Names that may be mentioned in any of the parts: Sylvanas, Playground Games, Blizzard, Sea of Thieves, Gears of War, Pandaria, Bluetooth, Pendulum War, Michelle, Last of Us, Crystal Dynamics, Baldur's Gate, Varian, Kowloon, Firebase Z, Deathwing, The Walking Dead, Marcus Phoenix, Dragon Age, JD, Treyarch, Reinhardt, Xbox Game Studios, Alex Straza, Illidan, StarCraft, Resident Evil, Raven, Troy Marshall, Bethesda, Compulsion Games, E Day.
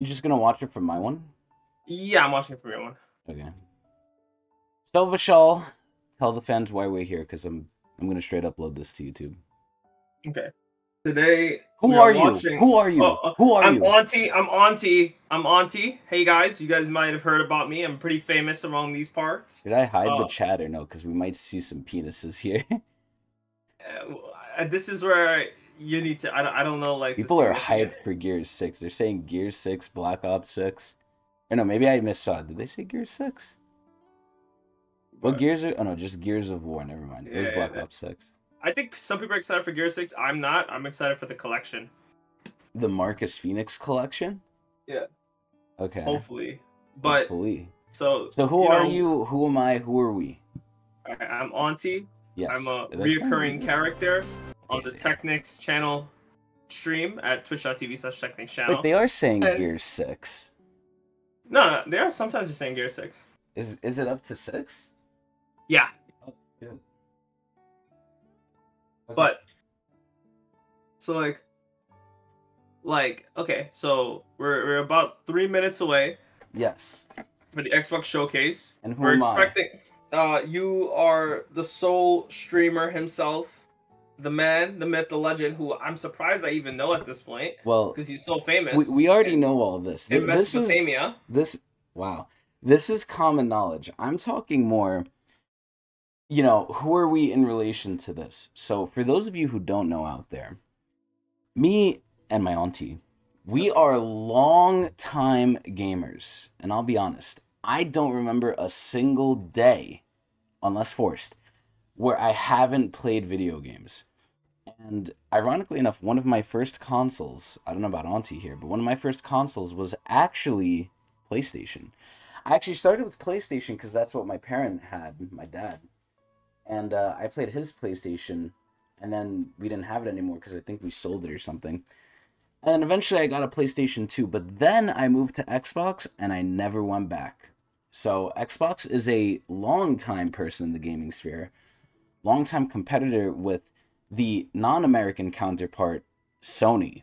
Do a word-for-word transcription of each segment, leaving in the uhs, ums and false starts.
You just gonna watch it from my one? Yeah, I'm watching it from your one. Okay. So, Michelle, tell the fans why we're here, because I'm I'm gonna straight upload this to YouTube. Okay. Today, who are, are watching... you? Who are you? Oh, uh, who are I'm you? I'm Auntie. I'm Auntie. I'm Auntie. Hey guys, you guys might have heard about me. I'm pretty famous around these parts. Did I hide uh, the chat or no? Because we might see some penises here. uh, this is where. I... You need to. I don't, I don't know. Like people are hyped for Gears six. They're saying Gears six, Black Ops six. Or no, maybe I missaw. Did they say Gears six? What but, Gears are? Oh no, just Gears of War. Never mind. It yeah, was Black yeah, Ops six. I think some people are excited for Gears six. I'm not. I'm excited for the collection. The Marcus Phoenix collection. Yeah. Okay. Hopefully, but hopefully. So. So who you are know, you? Who am I? Who are we? I'm Auntie. Yes. I'm a That's reoccurring character. On the Technics channel stream at twitch dot T V slash Technics channel. But they are saying and... Gears six. No, no, they are sometimes just saying Gears six. Is is it up to six? Yeah. Oh, yeah. Okay. But so like like okay, so we're we're about three minutes away. Yes. For the Xbox showcase. And who we're am expecting I? uh you are the sole streamer himself. The man, the myth, the legend, who I'm surprised I even know at this point. Well, because he's so famous. We, we already in, know all this. In this Mesopotamia. Is, this, wow. This is common knowledge. I'm talking more, you know, who are we in relation to this? So for those of you who don't know out there, me and my auntie, we are long-time gamers. And I'll be honest, I don't remember a single day, unless forced, where I haven't played video games. And ironically enough, one of my first consoles, I don't know about Auntie here, but one of my first consoles was actually PlayStation. I actually started with PlayStation because that's what my parent had, my dad. And uh, I played his PlayStation, and then we didn't have it anymore because I think we sold it or something. And then eventually I got a PlayStation two, but then I moved to Xbox and I never went back. So Xbox is a long-time person in the gaming sphere. Longtime competitor with the non-American counterpart, Sony,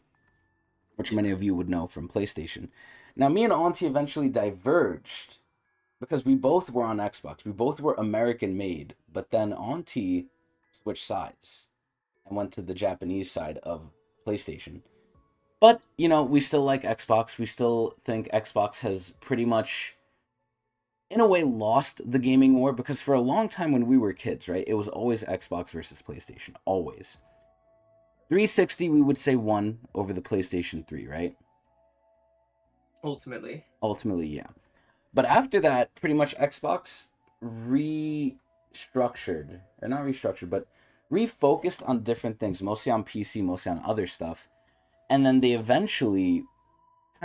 which many of you would know from PlayStation. Now, me and Auntie eventually diverged because we both were on Xbox. We both were American-made, but then Auntie switched sides and went to the Japanese side of PlayStation. But, you know, we still like Xbox. We still think Xbox has pretty much... in a way, lost the gaming war, because for a long time when we were kids, right, it was always Xbox versus PlayStation, always. three sixty, we would say one over the PlayStation three, right? Ultimately. Ultimately, yeah. But after that, pretty much Xbox restructured, or not restructured, but refocused on different things, mostly on P C, mostly on other stuff, and then they eventually...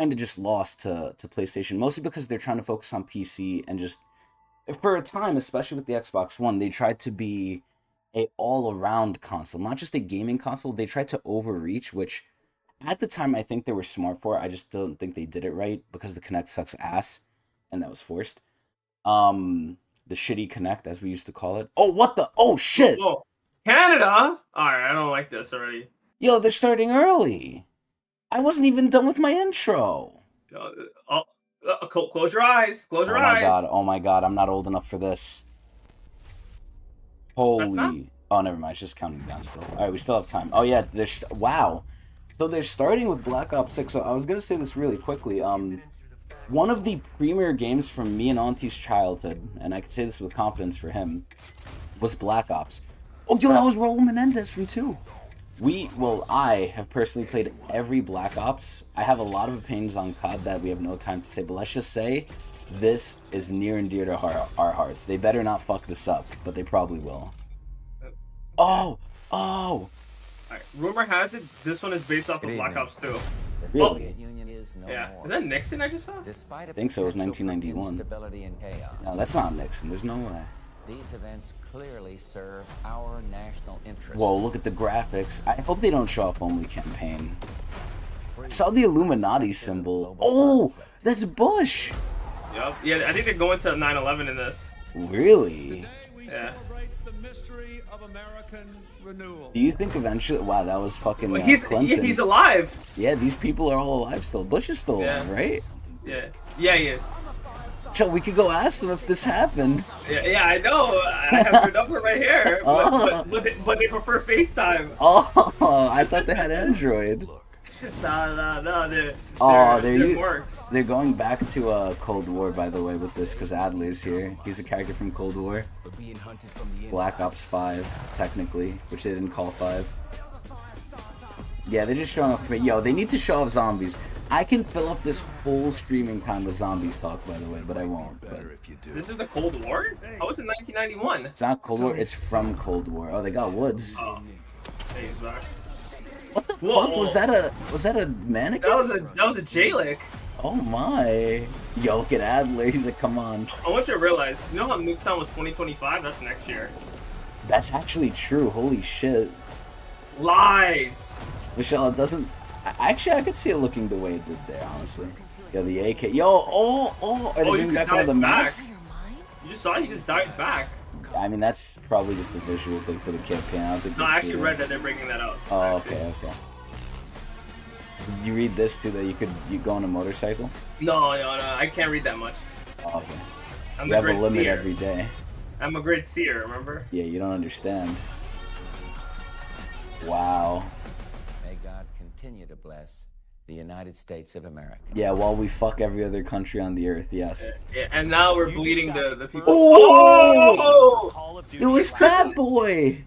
kind of just lost to, to PlayStation, mostly because they're trying to focus on P C, and just for a time, especially with the Xbox One, they tried to be a all-around console, not just a gaming console. They tried to overreach, which at the time I think they were smart for. I just don't think they did it right because the Kinect sucks ass, and that was forced. Um, the shitty Kinect, as we used to call it. Oh, what the? Oh, shit! Whoa. Canada? Alright, I don't like this already. Yo, they're starting early. I wasn't even done with my intro. Uh, uh, uh, close your eyes. Close your eyes. Oh my god. Oh my god. I'm not old enough for this. Holy. Not... Oh, never mind. It's just counting down still. All right, we still have time. Oh yeah. There's wow. So they're starting with Black Ops six. So I was gonna say this really quickly. Um, one of the premier games from me and Auntie's childhood, and I could say this with confidence for him, was Black Ops. Oh, yo, that was Raul Menendez from two. We, well, I have personally played every Black Ops. I have a lot of opinions on C O D that we have no time to say, but let's just say this is near and dear to our, our hearts. They better not fuck this up, but they probably will. Oh, oh. Right. Rumor has it this one is based off of Black Ops two. Really? Oh. Yeah. Is that Nixon I just saw? I think so. It was nineteen ninety-one. No, that's not Nixon. There's no way. These events clearly serve our national interest. Whoa, look at the graphics. I hope they don't show up only campaign. I saw the Illuminati symbol. Oh, that's Bush. Yep. Yeah, I think they're going to nine eleven in this. Really? Today we yeah. celebrate the mystery of American Do you think eventually? Wow, that was fucking. Well, he's uh, yeah, he's alive. Yeah, these people are all alive still. Bush is still yeah. alive, right? Yeah, yeah, he is. So we could go ask them if this happened. Yeah, yeah, I know. I have their number right here, but, oh. but, but, they, but they prefer FaceTime. Oh, I thought they had Android. No, no, no, they're, oh, they're, they're, you, they're going back to uh, Cold War, by the way, with this, because Adler's here. He's a character from Cold War. Black Ops five, technically, which they didn't call five. Yeah, they're just showing off. Yo, they need to show off zombies. I can fill up this whole streaming time with zombies talk, by the way, but I won't. But... This is the Cold War? How was it nineteen ninety-one? It's not Cold War, it's from Cold War. Oh, they got Woods. Oh. Hey, Zach. What the Whoa. fuck was that? A was that a mannequin? That was a that was a Jailer. Oh my! Yo, look at Adler. He's like, come on. I want you to realize, you know how Nuketown was twenty twenty-five? That's next year. That's actually true. Holy shit! Lies. Michelle, it doesn't. Actually, I could see it looking the way it did there. Honestly. Yo, the A K. Yo, oh, oh. Are they oh, doing back one of the maps? You just saw you just died back. I mean, that's probably just a visual thing for the campaign. I don't think no, I actually read that they're breaking that out. Oh, okay, okay. Did you read this too? That you could you go on a motorcycle? No, no, no. I can't read that much. Oh, okay. I'm you have a limit seer. every day. I'm a great seer. Remember? Yeah, you don't understand. Wow. May God continue to bless the United States of America. Yeah, while we fuck every other country on the earth, yes. Yeah, and now we're you bleeding the, the people. Oh! oh! It was Fat Boy!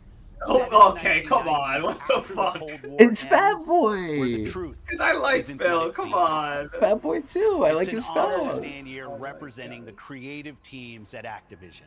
Oh, okay, come on, what the fuck? It's Fat Boy! Because I like Phil, come on. Fat Boy too, I like his fellow. It's an honor to stand here representing the creative teams at Activision.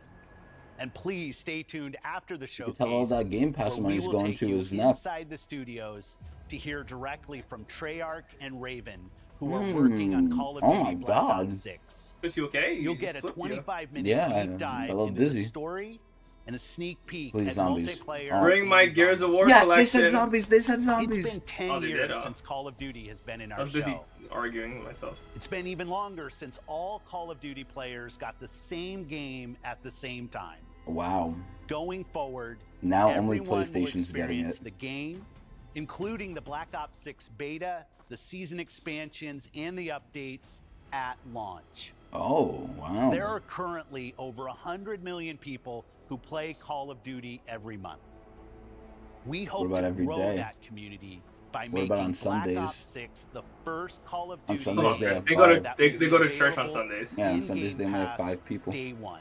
And please stay tuned after the showcase. You can tell all that Game Pass money is going to his neck. Inside the studios to hear directly from Treyarch and Raven, who mm. are working on Call of Duty oh my Black Ops six. Is you okay? You You'll get a twenty-five minute yeah, deep dive into the story and a sneak peek Please, at zombies. multiplayer. Oh. Bring my Gears of War yes, collection. Yes, they said zombies. They said zombies. It's been ten oh, years did, uh, since Call of Duty has been in our show. I was busy show. arguing with myself. It's been even longer since all Call of Duty players got the same game at the same time. Wow. Going forward, now only PlayStation's getting it. The game, including the Black Ops six beta, the season expansions, and the updates at launch. Oh, wow. There are currently over one hundred million people who play Call of Duty every month. We hope to grow day? that community by what making Black Ops six the first Call of Duty. On Sundays, they, have they, go to, they, they go to church on Sundays. Yeah, on Sundays they might have five people. Day one.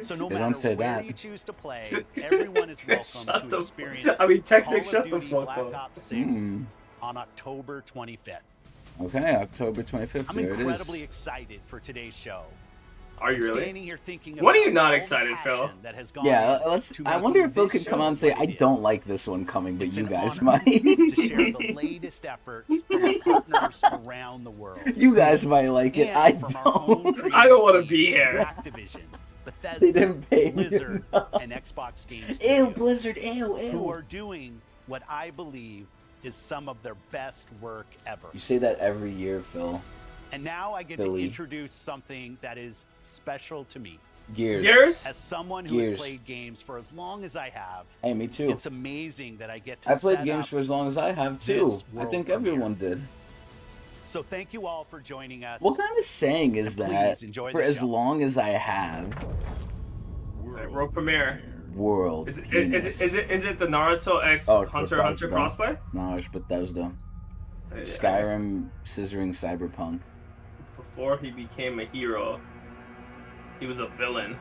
So no they don't say where that. You choose to play, everyone is welcome shut to experience I mean, technically, shut Duty, the fuck Black up. Ops six mm. on October twenty-fifth. Okay, October twenty-fifth. I'm there incredibly it is. excited for today's show. Are you really? Here what are you not excited, Phil? That has gone yeah, let's. I wonder if Phil could come out and say, "I don't like this one coming," but it's you guys might. To share the latest efforts from our partners around the world. You guys might like it. And I don't. I don't want to be here. Activision. Bethesda, they didn't pay Blizzard me and Xbox Game Studios, ew, Blizzard, ew, ew. who are doing what I believe is some of their best work ever. You say that every year, Phil. And now I get Philly. to introduce something that is special to me. Gears. Gears? As someone who Gears. has played games for as long as I have. Hey, me too. It's amazing that I get to I played games for as long as I have too. I think everyone premiere. did. So thank you all for joining us. What kind of saying is that? For as show. long as I have. World, World premiere. World. Is it is, is it is it is it the Naruto X oh, Hunter Hunter crossplay? No, it's Bethesda. Hey, Skyrim scissoring Cyberpunk. Before he became a hero, he was a villain.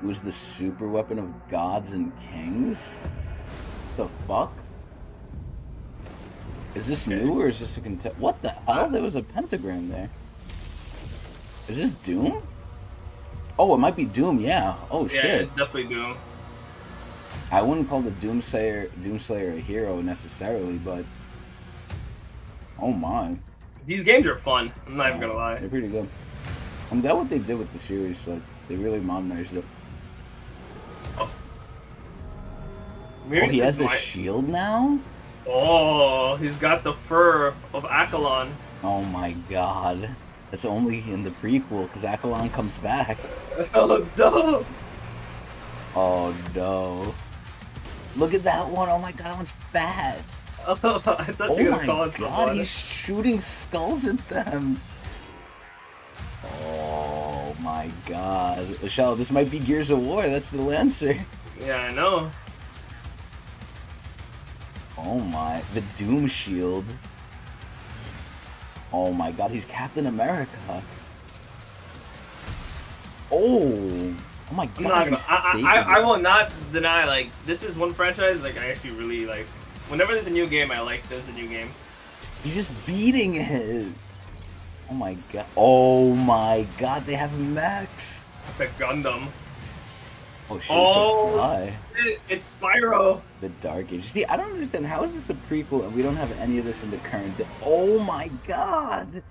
It was the super weapon of gods and kings? The fuck? Is this okay. new or is this a contest? What the hell? There was a pentagram there. Is this Doom? Oh, it might be Doom, yeah. Oh, yeah, shit. Yeah, it's definitely Doom. I wouldn't call the Doomslayer, Doomslayer a hero necessarily, but... Oh, my. These games are fun. I'm not yeah, even gonna lie. They're pretty good. I'm glad what they did with the series. Like, they really modernized it. Oh, oh he has a my... shield now? Oh, he's got the fur of Akalon. Oh my god. That's only in the prequel, because Akalon comes back. Oh, no. Oh, no. Look at that one. Oh my god, that one's bad. Oh, I thought oh you were gonna call it someone. Oh my god, he's shooting skulls at them. Oh my god. Michelle, this might be Gears of War. That's the Lancer. Yeah, I know. Oh my. The Doom Shield. Oh my god, he's Captain America. Oh. Oh my god. Not, I, I, I, I will not deny, like, this is one franchise, like, I actually really, like, whenever there's a new game, I like there's a new game. He's just beating it. Oh my god. Oh my god, they have max. It's a Gundam. Oh shit, oh, it, it's Spyro. The Dark Age. See, I don't understand. How is this a prequel and we don't have any of this in the current day? Oh my god.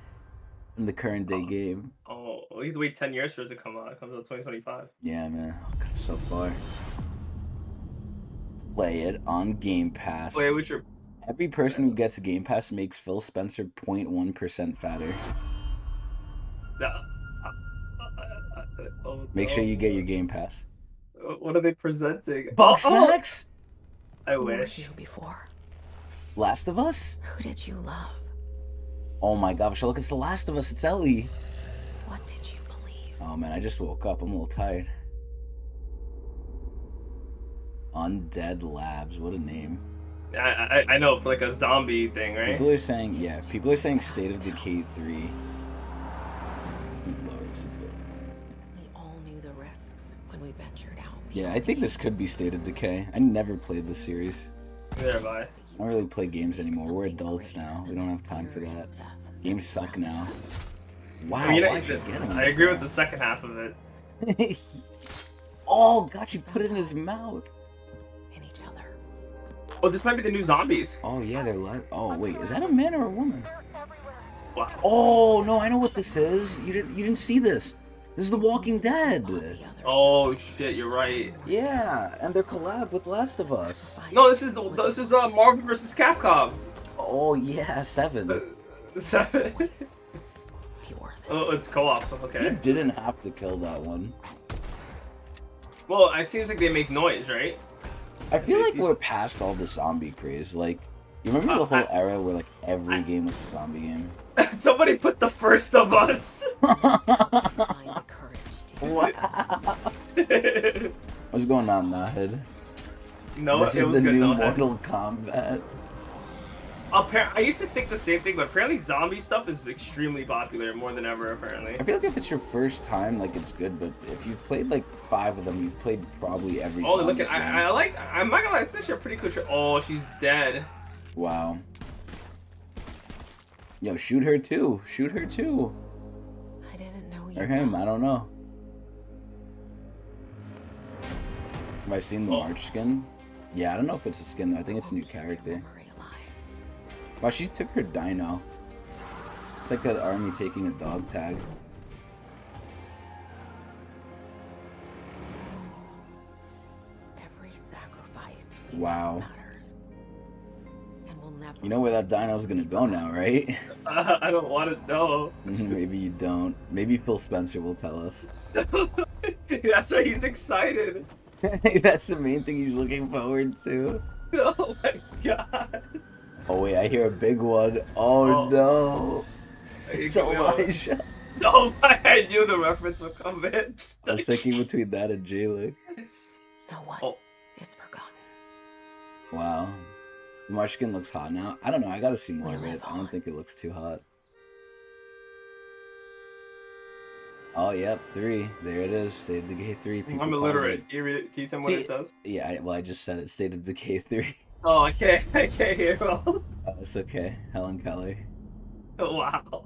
In the current day oh. game. Oh, we have to wait ten years for it to come out. It comes out twenty twenty-five. Yeah, man. Oh, god, so far. Play it on Game Pass. Wait, what's your... Every person who gets a Game Pass makes Phil Spencer zero point one percent fatter. No. Oh, no. Make sure you get your Game Pass. What are they presenting? Box snacks? Oh. I wish. You before. Last of Us? Who did you love? Oh my god, Michelle, look, it's The Last of Us. It's Ellie. What did you believe? Oh man, I just woke up. I'm a little tired. Undead Labs. What a name. I, I, I know, for like a zombie thing, right? People are saying, yeah, people are saying State of Decay three. We all knew the risks when we ventured out. Yeah, I think this could be State of Decay. I never played this series. Neither have I. I don't really play games anymore. We're adults now. We don't have time for that. Games suck now. Wow, I, mean, I, the, I agree with the second half of it. Oh, god, you put it in his mouth. Oh, this might be the new zombies. Oh, yeah, they're like... Oh, wait, is that a man or a woman? Wow. Oh, no, I know what this is. You didn't you didn't see this. This is The Walking Dead. Oh, shit, you're right. Yeah, and they're collab with Last of Us. No, this is the, this is uh, Marvel versus. Capcom. Oh, yeah, seven. The, seven? Oh, it's co-op, okay. You didn't have to kill that one. Well, it seems like they make noise, right? I feel like we're past all the zombie craze. Like, you remember uh, the whole I, era where like every I, game was a zombie game? Somebody put The First of Us. Wow. What's going on, Nahid? No, this it is was the good, new Nahid. Mortal Kombat. Appar I used to think the same thing, but apparently zombie stuff is extremely popular, more than ever, apparently. I feel like if it's your first time, like, it's good, but if you've played, like, five of them, you've played probably every oh, zombie look at, I, I like, I'm not gonna lie, it's actually a pretty cool show. Oh, she's dead. Wow. Yo, shoot her, too. Shoot her, too. I didn't know you. Or him, I don't know. Have I seen the oh. March skin? Yeah, I don't know if it's a skin, though. I think it's a new character. Wow, she took her dino. It's like that army taking a dog tag. Every sacrifice we wow. matters. And we'll never you know where that dino's gonna go now, right? Uh, I don't want to know. Maybe you don't. Maybe Phil Spencer will tell us. That's why he's excited. That's the main thing he's looking forward to. Oh my god. Oh wait, I hear a big one. Oh, oh. no. It's Elijah. Oh my, I knew the reference would come in. I was thinking between that and Jailer. No one oh. is forgotten. Wow. The Marshkin looks hot now. I don't know, I gotta see more of it. I don't think it looks too hot. Oh, yep, three. There it is. State of Decay three. People I'm illiterate. Can you, read it? Can you tell me what it says? Yeah, well, I just said it. State of Decay three. Oh, I can't, I can't hear well. Oh, it's okay. Helen Keller. Oh, wow.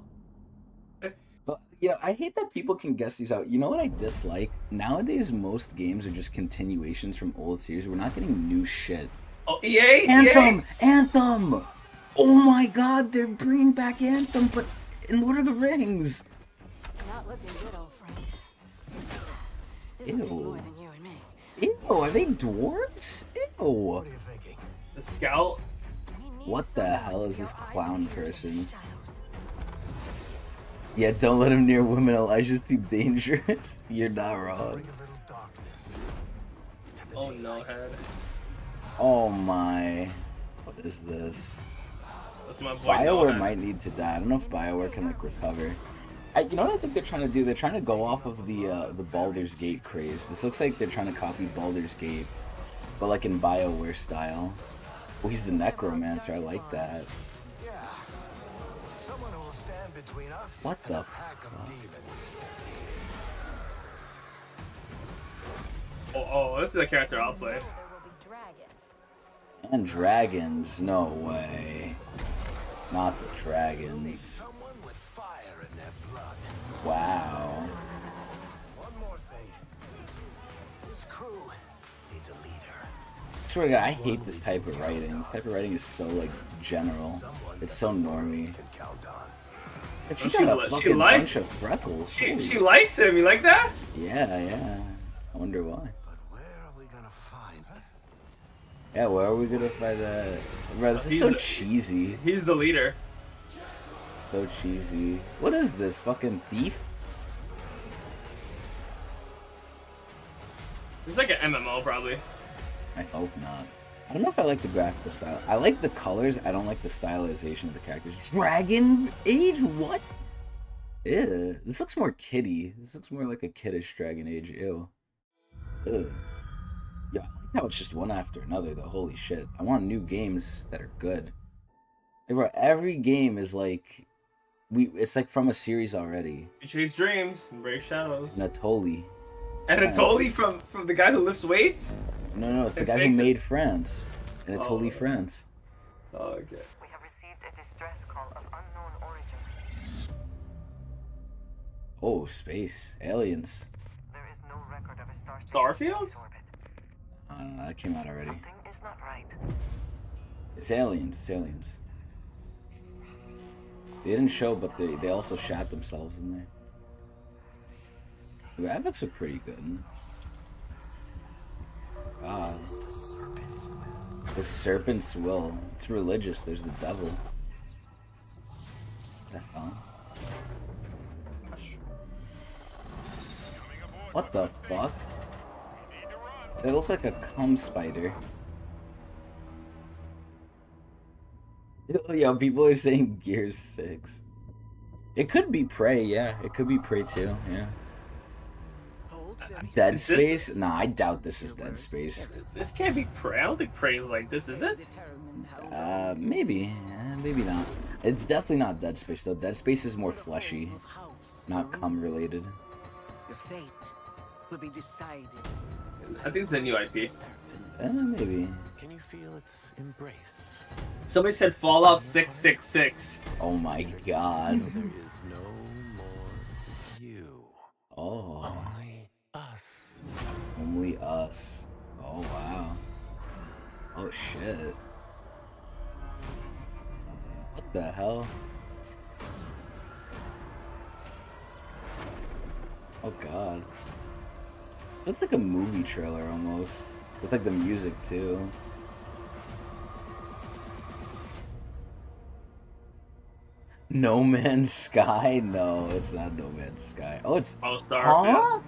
But, you know, I hate that people can guess these out. You know what I dislike? Nowadays, most games are just continuations from old series. We're not getting new shit. Oh, E A? Anthem! E A? Anthem! Oh my god, they're bringing back Anthem, but in Lord of the Rings! Not looking good, old friend. Isn't Ew. More than you and me. Ew, are they dwarves? Ew. What do you think? The scout? What the hell is this clown person? Yeah, don't let him near women, Elijah's too dangerous. You're not wrong. Oh no, head. Oh my. What is this? That's my boy Bioware Nolan. Might need to die. I don't know if Bioware can like recover. I, you know what I think they're trying to do? They're trying to go off of the uh, the Baldur's Gate craze. This looks like they're trying to copy Baldur's Gate, but like in Bioware style. Well, he's the necromancer. I like that. What the fuck? Oh, oh, this is a character I'll play. And dragons? No way. Not the dragons. Wow. One more thing. This crew needs a leader. I swear to God, I hate this type of writing. This type of writing is so like general. It's so normy. But she got a fucking bunch of freckles. She, she likes him. You like that? Yeah, yeah. I wonder why. But where are we gonna find that? Yeah, where are we gonna find that? Bro, this is so cheesy. He's the leader. So cheesy. What is this, fucking thief? It's like an M M O, probably. I hope not. I don't know if I like the graphical style. I like the colors. I don't like the stylization of the characters. Dragon Age? What? Ew. This looks more kiddie. This looks more like a kiddish Dragon Age. Ew. Ew. Yeah, I like how it's just one after another, though. Holy shit. I want new games that are good. Hey bro, every game is like, we it's like from a series already. You chase dreams and break shadows. Anatoly. Anatoly yes. from from the guy who lifts weights? No, no, it's the it guy who made it. France. Anatoly, oh. France. Oh, okay. We have received a distress call of unknown origin. Oh, space aliens. There is no record of a star Starfield? I don't know. That came out already. Something is not right. It's aliens. It's aliens. They didn't show, but they, they also shot themselves in there. The graphics are pretty good. Ah. The serpent's will. It's religious. There's the devil. What the hell? What the fuck? They look like a cum spider. Yo, people are saying Gears six. It could be Prey, yeah. It could be Prey too, yeah. Dead Space? Nah, I doubt this is Dead Space. This can't be Prey. I don't think Prey is like this, is it? Uh, maybe. Uh, maybe not. It's definitely not Dead Space, though. Dead Space is more fleshy. Not cum-related. Your fate will be decided. I think it's a new I P. Uh, maybe. Can you feel its embrace? Somebody said Fallout six six six. Oh my god. There is no more you. Oh. Only us. Only us. Oh wow. Oh shit. What the hell? Oh god. Looks like a movie trailer almost. Looks like the music too. No Man's Sky? No, it's not No Man's Sky. Oh, it's oh, Starfield. Huh?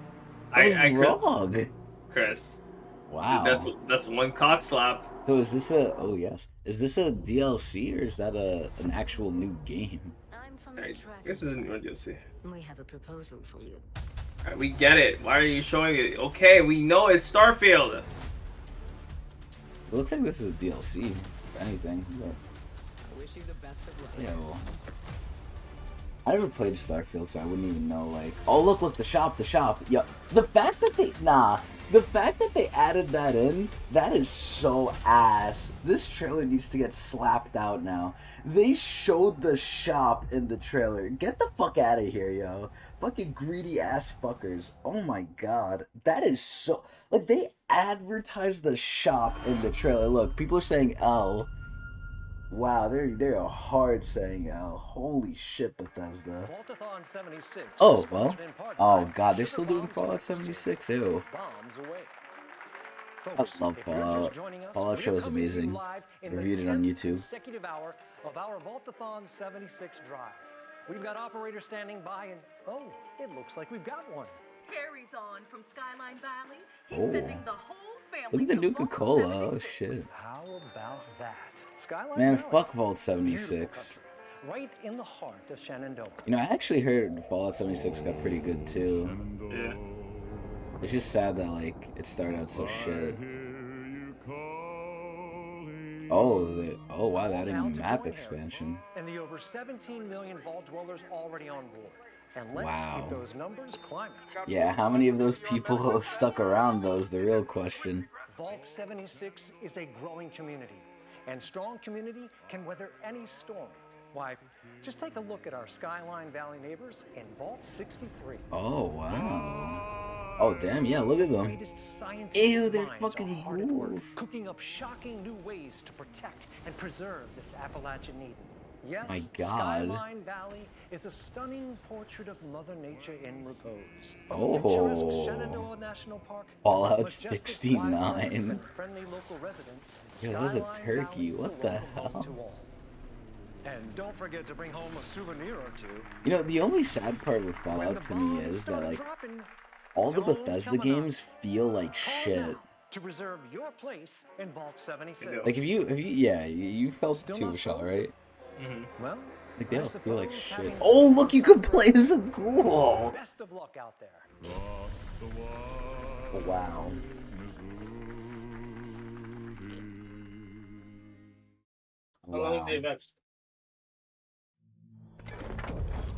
I, I wrong, could... Chris. Wow. Dude, that's that's one cock slap. So is this a? Oh yes. Is this a D L C or is that a an actual new game? I'm from I, this is a new D L C. We have a proposal for you. All right, we get it. Why are you showing it? Okay, we know it's Starfield. It looks like this is a D L C. If anything. But... I wish you the best of luck. Yeah. Well... I never played Starfield, so I wouldn't even know, like... Oh, look, look, the shop, the shop. Yep. The fact that they... Nah. The fact that they added that in, that is so ass. This trailer needs to get slapped out now. They showed the shop in the trailer. Get the fuck out of here, yo. Fucking greedy ass fuckers. Oh my god. That is so... Like, they advertised the shop in the trailer. Look, people are saying L. Wow, they're, they're hard saying L. Holy shit, Bethesda. Oh, well. Oh, God, they're still doing Fallout seventy-six, ew. I love Fallout. Fallout show is amazing. I reviewed it on YouTube. We've got operators standing by, and oh, it looks like we've got one. carries on from Skyline Valley. He's oh. sending the whole family. Look at the Nuka-Cola. Oh shit. How about that? Skyline Man, Valley. Fuck Vault seventy-six. Right in the heart of Shenandoah. You know, I actually heard Fallout seventy-six got pretty good too. Yeah. It's just sad that like it started out so shit. Oh, the, oh wow, that new map expansion. And the over seventeen million vault dwellers already on board. And let's wow. keep those numbers climbing. Yeah, how many of those people stuck around though is the real question. Vault seventy-six is a growing community, and strong community can weather any storm. Why, just take a look at our Skyline Valley neighbors in Vault sixty-three. Oh, wow. Oh, damn, yeah, look at them. Ew, they're fucking ghouls. Cooking up shocking new ways to protect and preserve this Appalachian Eden. Yes, my God. Skyline Valley is a stunning portrait of Mother Nature in repose. Oh, Fallout sixty-nine. Yeah, there's a turkey. What the hell? And don't forget to bring home a souvenir or two. You know, the only sad part with Fallout to me is that, like, all the Bethesda games feel like shit. To reserve your place in Vault seventy-six. Like, if you, if you, yeah, you felt too, Michelle, right? Mm-hmm. Well, like, they all feel like shit. Oh, look, you can play as a ghoul! Best of luck out there. Wow. Wow.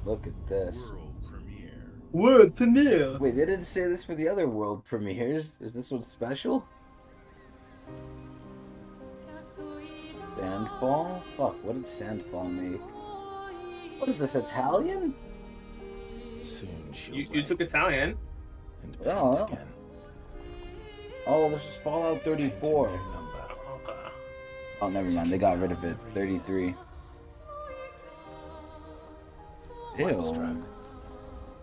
Look at this. World premiere. World premiere. Wait, they didn't say this for the other world premieres. Is this one special? Sandfall? Fuck, what did Sandfall make? What is this, Italian? Soon you, you took Italian. And oh. Again. Oh, this is Fallout thirty-four. Oh, never mind. They got rid of it. thirty-three. Ew.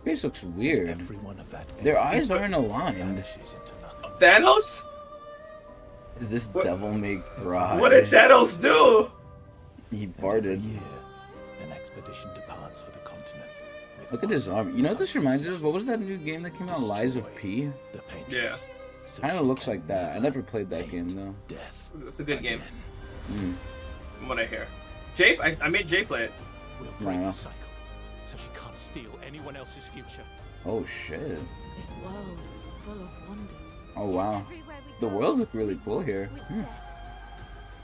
Face looks weird. Their eyes aren't aligned. Thanos? Is this what? Devil May Cry? What did Thanos do? He farted. An expedition departs for the continent. Look at his arm. You know what this reminds me of? What was that new game that came out? Lies of P? Yeah. Kind of looks like that. I never played that game though. Death. It's a good game. Mm. From what I hear. Jay, I, I made Jay play it. We'll break the cycle. So she can't steal anyone else's future. Oh shit. This world is full of wonders. Oh wow. The world looked really cool here. Hmm.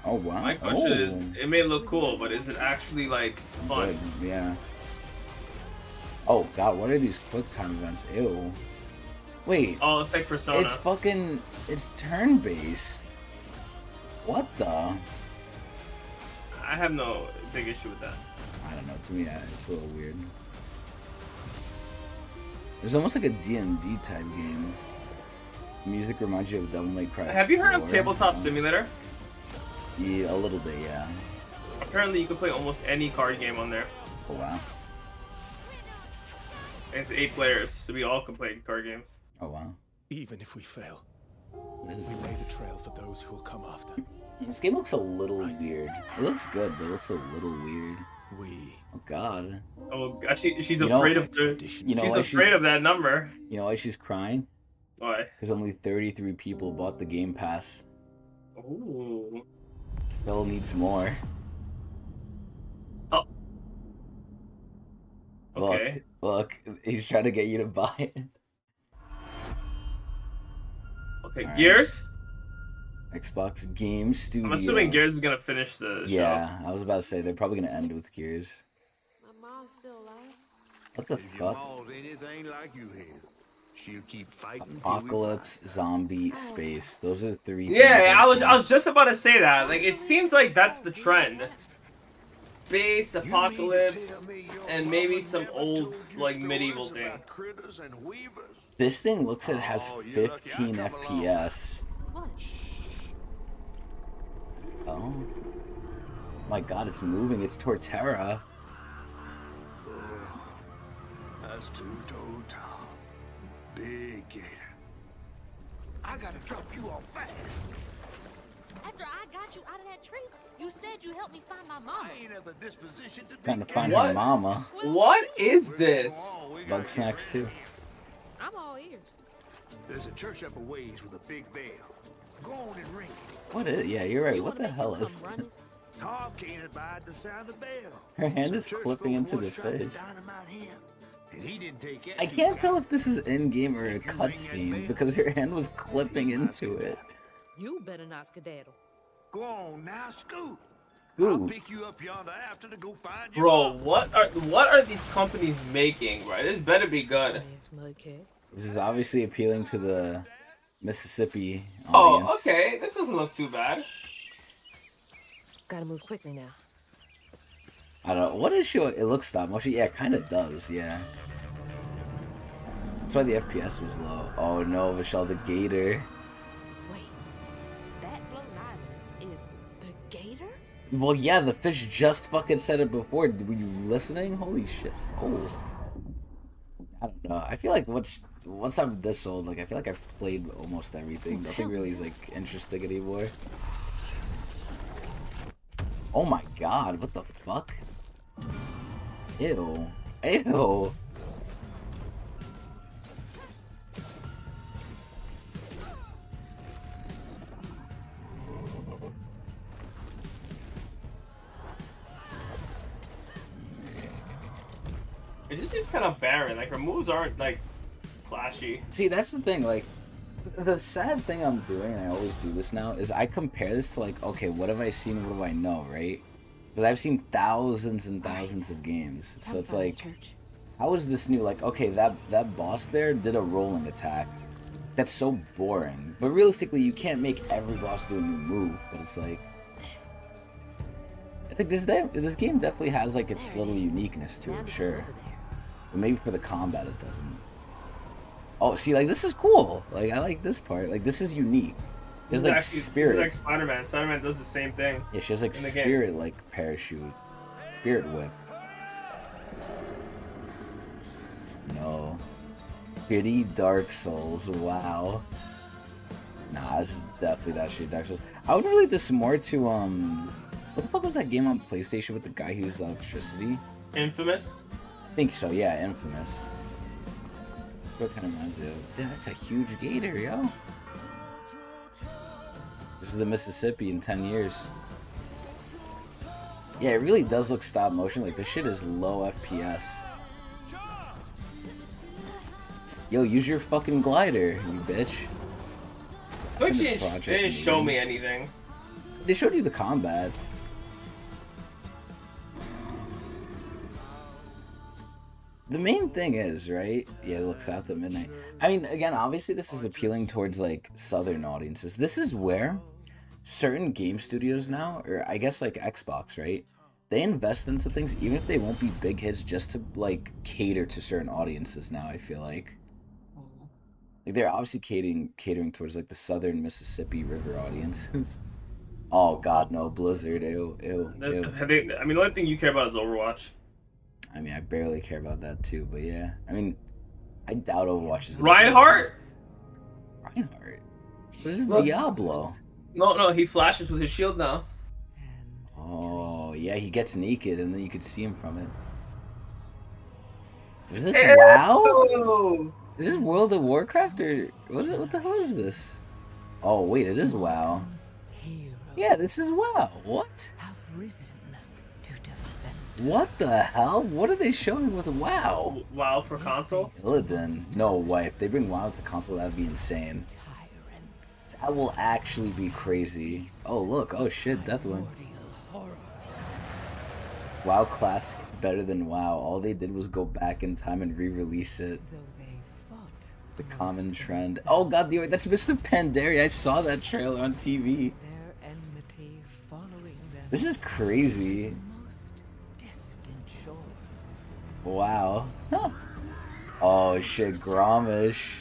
Oh wow. My question oh. is, it may look cool, but is it actually like fun? Good. Yeah. Oh god, what are these quick time events? Ew. Wait. Oh, it's like Persona. It's fucking it's turn based. What the? I have no big issue with that. I don't know, to me, yeah, it's a little weird. It's almost like a D and D type game. Music reminds you of Devil May Cry. Have you heard of Tabletop Simulator? Yeah, a little bit, yeah. Apparently you can play almost any card game on there. Oh, wow. And it's eight players, so we all can play card games. Oh, wow. Even if we fail, we lay the trail for those who will come after. This game looks a little weird. It looks good, but it looks a little weird. We. Oh God. Oh, actually, she's you afraid know, of the. You know she's afraid she's, of that number. You know why she's crying? Why? Because only thirty-three people bought the Game Pass. Ooh. Phil needs more. Oh. Okay. Look, look, he's trying to get you to buy it. Okay, right. Gears. Xbox Game Studios. I'm assuming Gears is gonna finish the show. Yeah, I was about to say they're probably gonna end with Gears. My mom's still alive. What the fuck? Apocalypse, zombie, space. Those are the three. Yeah, I was I was just about to say that. Like, it seems like that's the trend. Space, apocalypse, and maybe some old like medieval thing. This thing looks like it has fifteen F P S. Oh my god, it's moving, it's Torterra. That's too total. Big gator. I gotta drop you off fast. After I got you out of that tree, you said you helped me find my mama. I ain't have a disposition to trying to find your mama. What is this? Bug snacks too. I'm I'm all ears. There's a church up a ways with a big bell. Go on and ring it. What is? Yeah, you're right. You what the hell is? Talk can't abide the sound of the bell. Her hand is clipping into the fish. I can't tell if this is in-game or a cutscene because her hand was clipping into it. You better not skedaddle. Go on now, scoot. I'll pick you up yonder after to go find your Bro, mom. what are what are these companies making, right? This better be good. This is obviously appealing to the Mississippi audience. Oh, okay. This doesn't look too bad. Gotta move quickly now. I don't know. What is she? It looks stop motion. Yeah, it kind of does. Yeah. That's why the F P S was low. Oh no, Michelle the gator. Well, yeah, the fish just fucking said it before. Were you listening? Holy shit. Oh. I don't know. I feel like once, once I'm this old, like, I feel like I've played almost everything. Nothing really is, like, interesting anymore. Oh my god, what the fuck? Ew. Ew. It just seems kind of barren, like her moves aren't like flashy. See, that's the thing, like the sad thing I'm doing, and I always do this now, is I compare this to like, okay, what have I seen, what do I know, right? Because I've seen thousands and thousands of games. So it's like, how is this new? Like, okay, that that boss there did a rolling attack. That's so boring. But realistically, you can't make every boss do a new move, but it's like I think this this game definitely has like its little uniqueness to it, sure. But maybe for the combat it doesn't. Oh, see, like, this is cool. Like, I like this part. Like, this is unique. There's, this like, actually, spirit. This is like Spider-Man. Spider-Man does the same thing. Yeah, she has, like, spirit, like, parachute. Spirit whip. No. Pretty Dark Souls. Wow. Nah, this is definitely that shit, Dark Souls. I would relate this more to, um... what the fuck was that game on PlayStation with the guy who used electricity? Infamous? I think so, yeah, Infamous. What kind of reminds you of? Dude, that's a huge gator, yo. This is the Mississippi in ten years. Yeah, it really does look stop motion. Like, this shit is low F P S. Yo, use your fucking glider, you bitch. But they didn't show me anything. They showed you the combat. The main thing is, right? Yeah, it looks out at midnight. I mean, again, obviously this is appealing towards, like, southern audiences. This is where certain game studios now, or I guess, like, Xbox, right? They invest into things, even if they won't be big hits, just to, like, cater to certain audiences now, I feel like. Like, they're obviously catering, catering towards, like, the southern Mississippi River audiences. Oh, God, no, Blizzard, ew, ew, ew. I mean, the only thing you care about is Overwatch. I mean, I barely care about that too, but yeah. I mean, I doubt Overwatch is. Reinhardt. Reinhardt. This is Diablo. No, no, he flashes with his shield now. Oh yeah, he gets naked, and then you could see him from it. Is this hey, WoW? No. Is this World of Warcraft or what? What the hell is this? Oh wait, it is WoW. Yeah, this is WoW. What? What the hell? What are they showing with WoW? WoW for console? Illidan. No way. If they bring WoW to console, that'd be insane. That will actually be crazy. Oh, look. Oh, shit. Deathwing. WoW Classic better than WoW. All they did was go back in time and re-release it. The common trend. Oh, God. That's Mister Pandaria. I saw that trailer on T V. This is crazy. Wow. Huh. Oh shit, Gromish.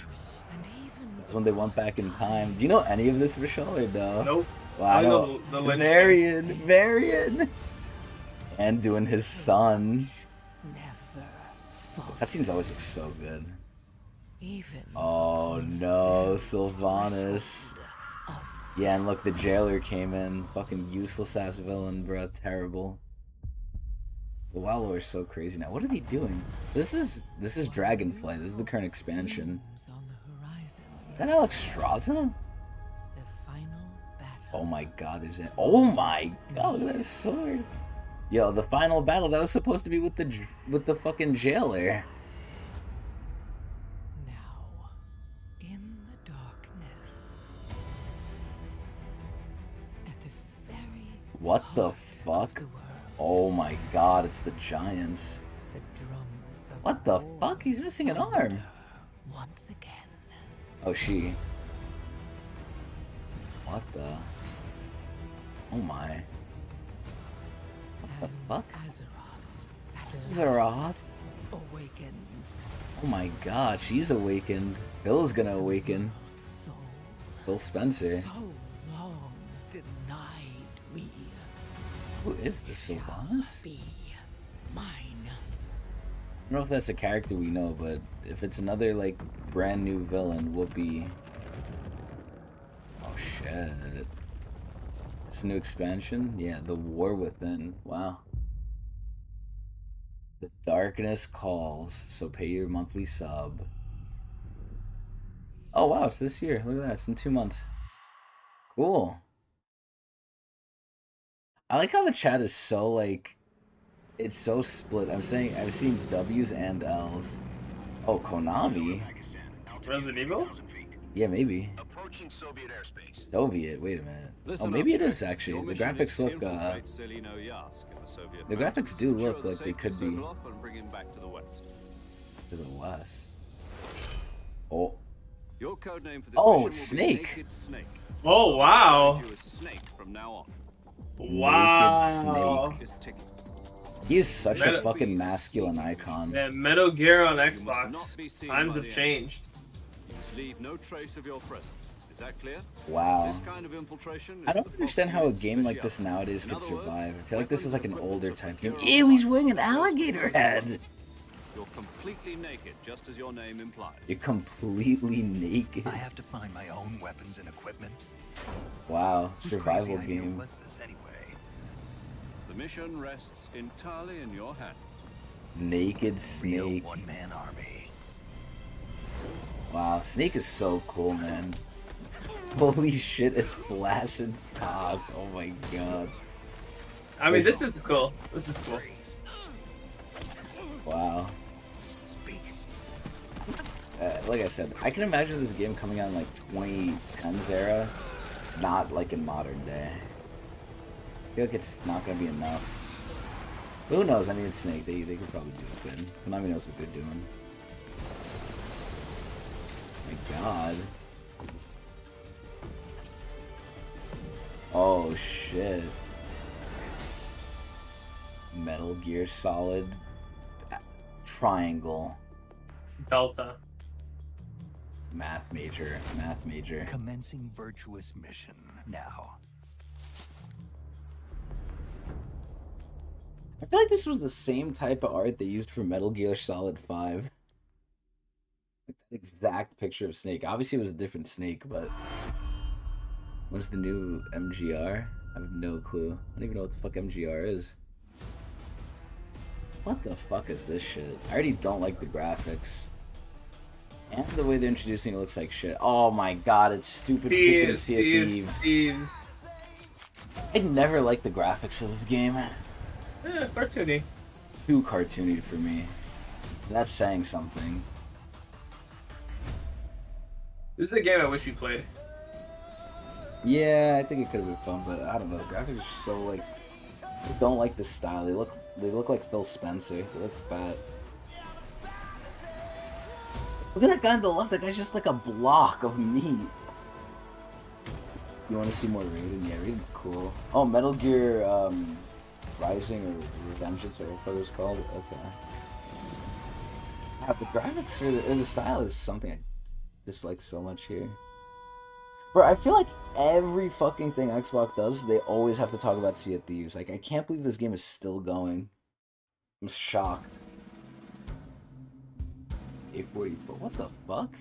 That's when they went back in time. Do you know any of this, Michelle, or no? Nope. Wow. I know the Varian, Varian! And doing his son. That scene's always looks so good. Oh no, Sylvanas. Yeah, and look, the Jailer came in. Fucking useless ass villain, bro. Terrible. The WoW lore is so crazy now. What are they doing? This is this is Dragonfly. This is the current expansion. Is that Alex Straza? Oh my god, there's that. Oh my god, look at that sword. Yo, the final battle, that was supposed to be with the with the fucking jailer. Now, in the darkness, at the very what the fuck? The oh my god, it's the giants. The what the fuck? He's missing an arm. Once again. Oh, she. What the? Oh my. What the fuck? Azeroth? Oh my god, she's awakened. Bill's gonna awaken. Bill Spencer. Who is this, Sylvanas? I don't know if that's a character we know, but if it's another, like, brand new villain, we'll be... Oh, shit. It's a new expansion? Yeah, The War Within. Wow. The Darkness Calls, so pay your monthly sub. Oh, wow, it's this year. Look at that, it's in two months. Cool. I like how the chat is so, like... It's so split. I'm saying I've seen W's and L's. Oh, Konami? Resident Evil? Yeah, maybe. Approaching Soviet airspace. Soviet, wait a minute. Listen oh, maybe up, it is actually. The graphics look, uh... The graphics do look like they could be... To the west. Oh. Oh, it's Snake! Oh, wow! Wow! Naked Snake. He is such Metal, a fucking masculine icon. Yeah, Metal Gear on Xbox. Times have changed. You must leave no trace of your presence. Is that clear? Wow. This kind of infiltration is I don't understand how a game like this nowadays could survive. I feel like this is like an older type game. Ew, he's wearing an alligator head! You're completely naked, just as your name implies. You're completely naked. I have to find my own weapons and equipment. Wow, survival game. What's this anyway? The mission rests entirely in your hands. Naked Snake. One-man army. Wow, Snake is so cool, man. Holy shit, it's blasted cock. Oh my god. I mean, this is cool. This is cool. Wow. Uh, like I said, I can imagine this game coming out in like twenty tens era, not like in modern day. I feel like it's not gonna be enough. Who knows? I mean, Snake. They they could probably do it good. Konami knows what they're doing. My God. Oh shit. Metal Gear Solid Triangle. Delta. Math major. Math major. Commencing virtuous mission now. I feel like this was the same type of art they used for Metal Gear Solid five. Like that exact picture of Snake. Obviously, it was a different Snake, but what's the new M G R? I have no clue. I don't even know what the fuck M G R is. What the fuck is this shit? I already don't like the graphics. And the way they're introducing it looks like shit. Oh my god, it's stupid freaking Sea of Thieves. Thieves. I never liked the graphics of this game. Eh, cartoony. Too cartoony for me. That's saying something. This is a game I wish we played. Yeah, I think it could have been fun, but I don't know. The graphics are so like, I don't like the style. They look, they look like Phil Spencer. They look fat. Look at that guy on the left. That guy's just like a block of meat. You want to see more Raven? Yeah, Raven's cool. Oh, Metal Gear. Um, Rising or Redemption, or whatever it was called. Okay. Yeah, the graphics or the, or the style is something I dislike so much here. Bro, I feel like every fucking thing Xbox does, they always have to talk about Sea of Thieves. Like, I can't believe this game is still going. I'm shocked. eight forty-four. What the fuck?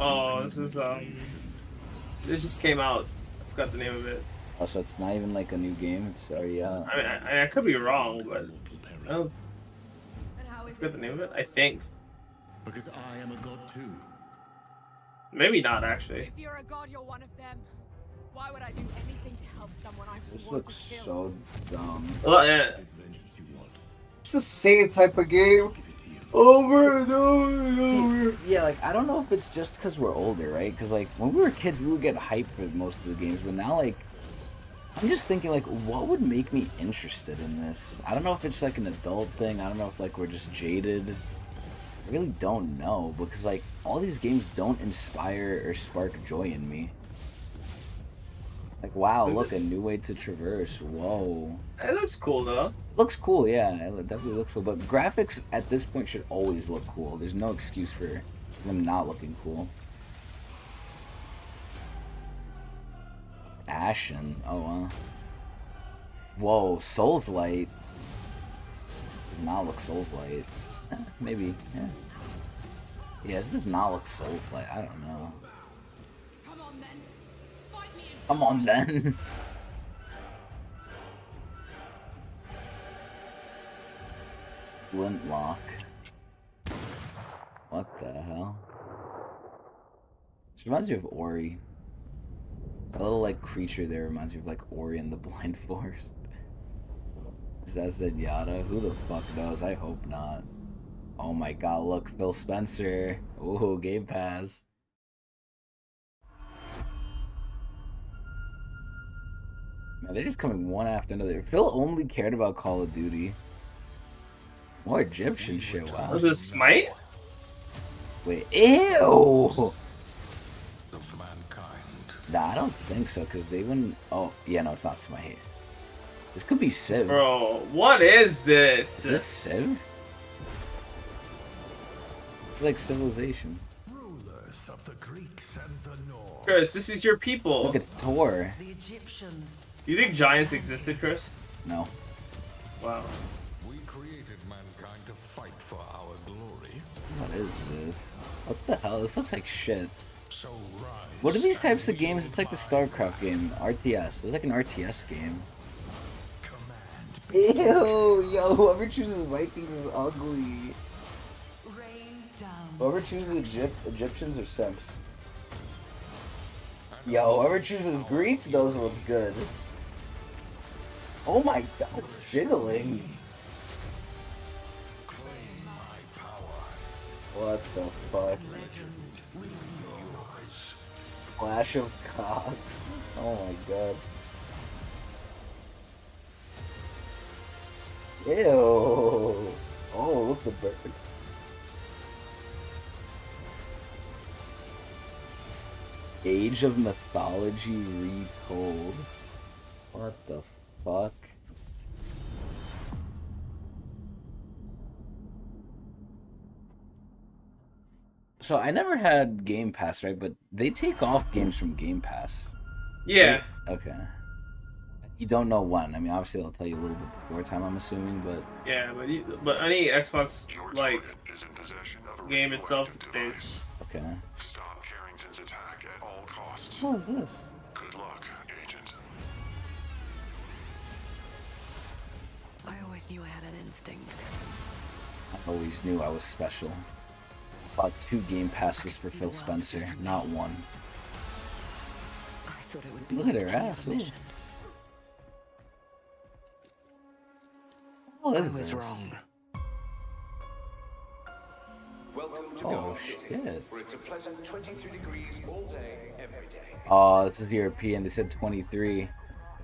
Oh, this is, um... This just came out. I forgot the name of it. Oh, so it's not even like a new game, it's already out. I mean, I, I could be wrong, but I don't forget the name of it, I think. Because I am a god too. Maybe not, actually. If you're a god, you're one of them. Why would I do anything to help someone I This looks so dumb. Well, yeah. It's the same type of game over and over and over. See, yeah, like, I don't know if it's just because we're older, right? Because, like, when we were kids, we would get hyped for most of the games. But now, like, I'm just thinking, like, what would make me interested in this? I don't know if it's, like, an adult thing. I don't know if, like, we're just jaded. I really don't know. Because, like, all these games don't inspire or spark joy in me. Like, wow, look, a new way to traverse. Whoa. It looks cool, though. Looks cool, yeah. It definitely looks cool. But graphics at this point should always look cool. There's no excuse for them not looking cool. Ashen. Oh, wow. Whoa, Souls Light. Does not look Souls Light. Eh, maybe. Yeah. yeah, this does not look Souls Light. I don't know. Come on then. Flintlock. What the hell? This reminds me of Ori. A little like creature there reminds me of like Ori and the Blind Forest. Is that Zenyatta? Who the fuck knows? I hope not. Oh my god, look, Phil Spencer. Ooh, Game Pass. Man, they're just coming one after another. Phil only cared about Call of Duty. More Egyptian shit, wow. Was it Smite? Wait, ew! Nah, I don't think so, because they wouldn't... Oh, yeah, no, it's not Smite. This could be Civ. Bro, what is this? Is this Civ? It's like Civilization. Rulers of the Greeks and the North. Chris, this is your people. Look, it's Tor. The Egyptians... You think giants existed, Chris? No. Wow. We created mankind to fight for our glory. What is this? What the hell? This looks like shit. So what are these types of games? It's like the StarCraft game, R T S. It's like an R T S game. Ew, yo, whoever chooses Vikings is ugly. Whoever chooses Egypt, Egyptians are simps. Yo, whoever chooses Greeks knows what's good. Oh my god, it's jiggling. What the fuck? Flash of cocks. Oh my god. Ew. Oh, look, the bird. Age of Mythology retold. What the fuck? So I never had Game Pass, right? But they take off games from Game Pass. Yeah. Right? Okay. You don't know when. I mean, obviously they'll tell you a little bit before time, I'm assuming, but... Yeah, but you, but any Xbox, like, game itself, it stays. Okay. Stop Carrington's attack at all costs. What is this? Good luck, Agent. I always knew I had an instinct. I always knew I was special. Bought two game passes for Phil Spencer, not one. I thought it would be Look at her ass. What is this? Wrong. Welcome to oh shit. Where it's a pleasant twenty-three degrees all day, every day. Oh, this is European. They said twenty-three.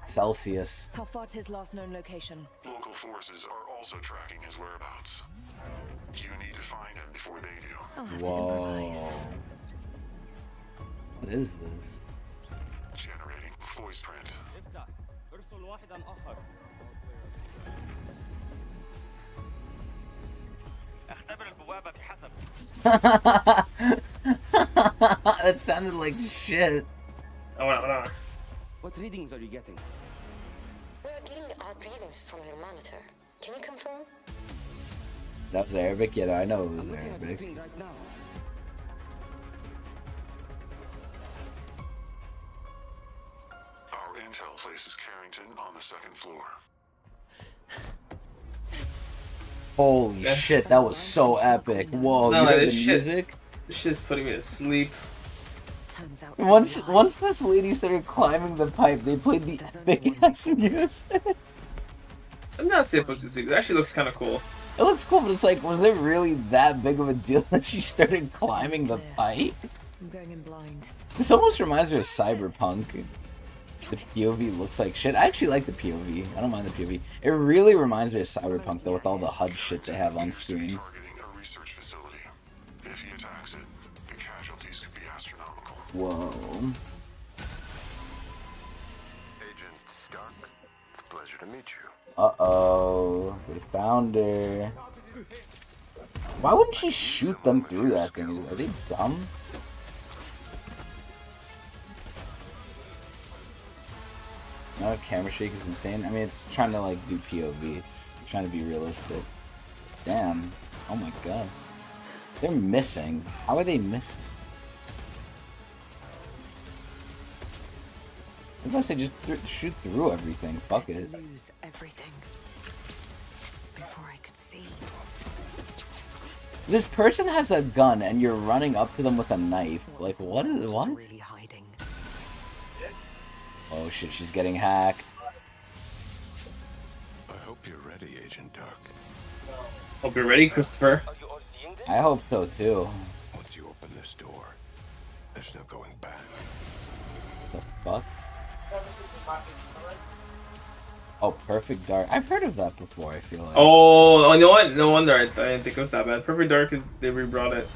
It's Celsius. How far to his last known location? Local forces are also tracking his whereabouts. You need to find him before they do. I'll have Whoa. To improvise. What is this? Generating voice print. That sounded like shit. Oh, no, no. What readings are you getting? We're getting odd readings from your monitor. Can you confirm? That was Arabic? Yeah, I know it was Arabic. Right now. Our intel places Carrington on the second floor. Holy That's shit, that was so epic. Whoa, no, you heard the shit, music? This shit's putting me to sleep. Turns out once, once this lady started climbing the pipe, they played the epic-ass music. I'm not saying push to sleep, it actually looks kind of cool. It looks cool, but it's like, was it really that big of a deal that she started climbing the pipe? I'm going in blind. This almost reminds me of Cyberpunk. The P O V looks like shit. I actually like the P O V. I don't mind the P O V. It really reminds me of Cyberpunk, though, with all the H U D shit they have on screen. Whoa. Uh-oh. They found her. Why wouldn't she shoot them through that thing? Are they dumb? No, camera shake is insane. I mean, it's trying to, like, do P O V. It's trying to be realistic. Damn. Oh, my God. They're missing. How are they missing? Unless they just th shoot through everything. Fuck it. Lose everything before I could see. This person has a gun, and you're running up to them with a knife. Like, what is... what? Oh shit, she's getting hacked. I hope you're ready, Agent Dark. Hope you're ready, Christopher. Are you all seeing this? I hope so too. Once you open this door, there's no going back. The fuck? Oh, Perfect Dark. I've heard of that before, I feel like. Oh, you know what? No wonder I, I didn't think it was that bad. Perfect Dark is they rebrought it.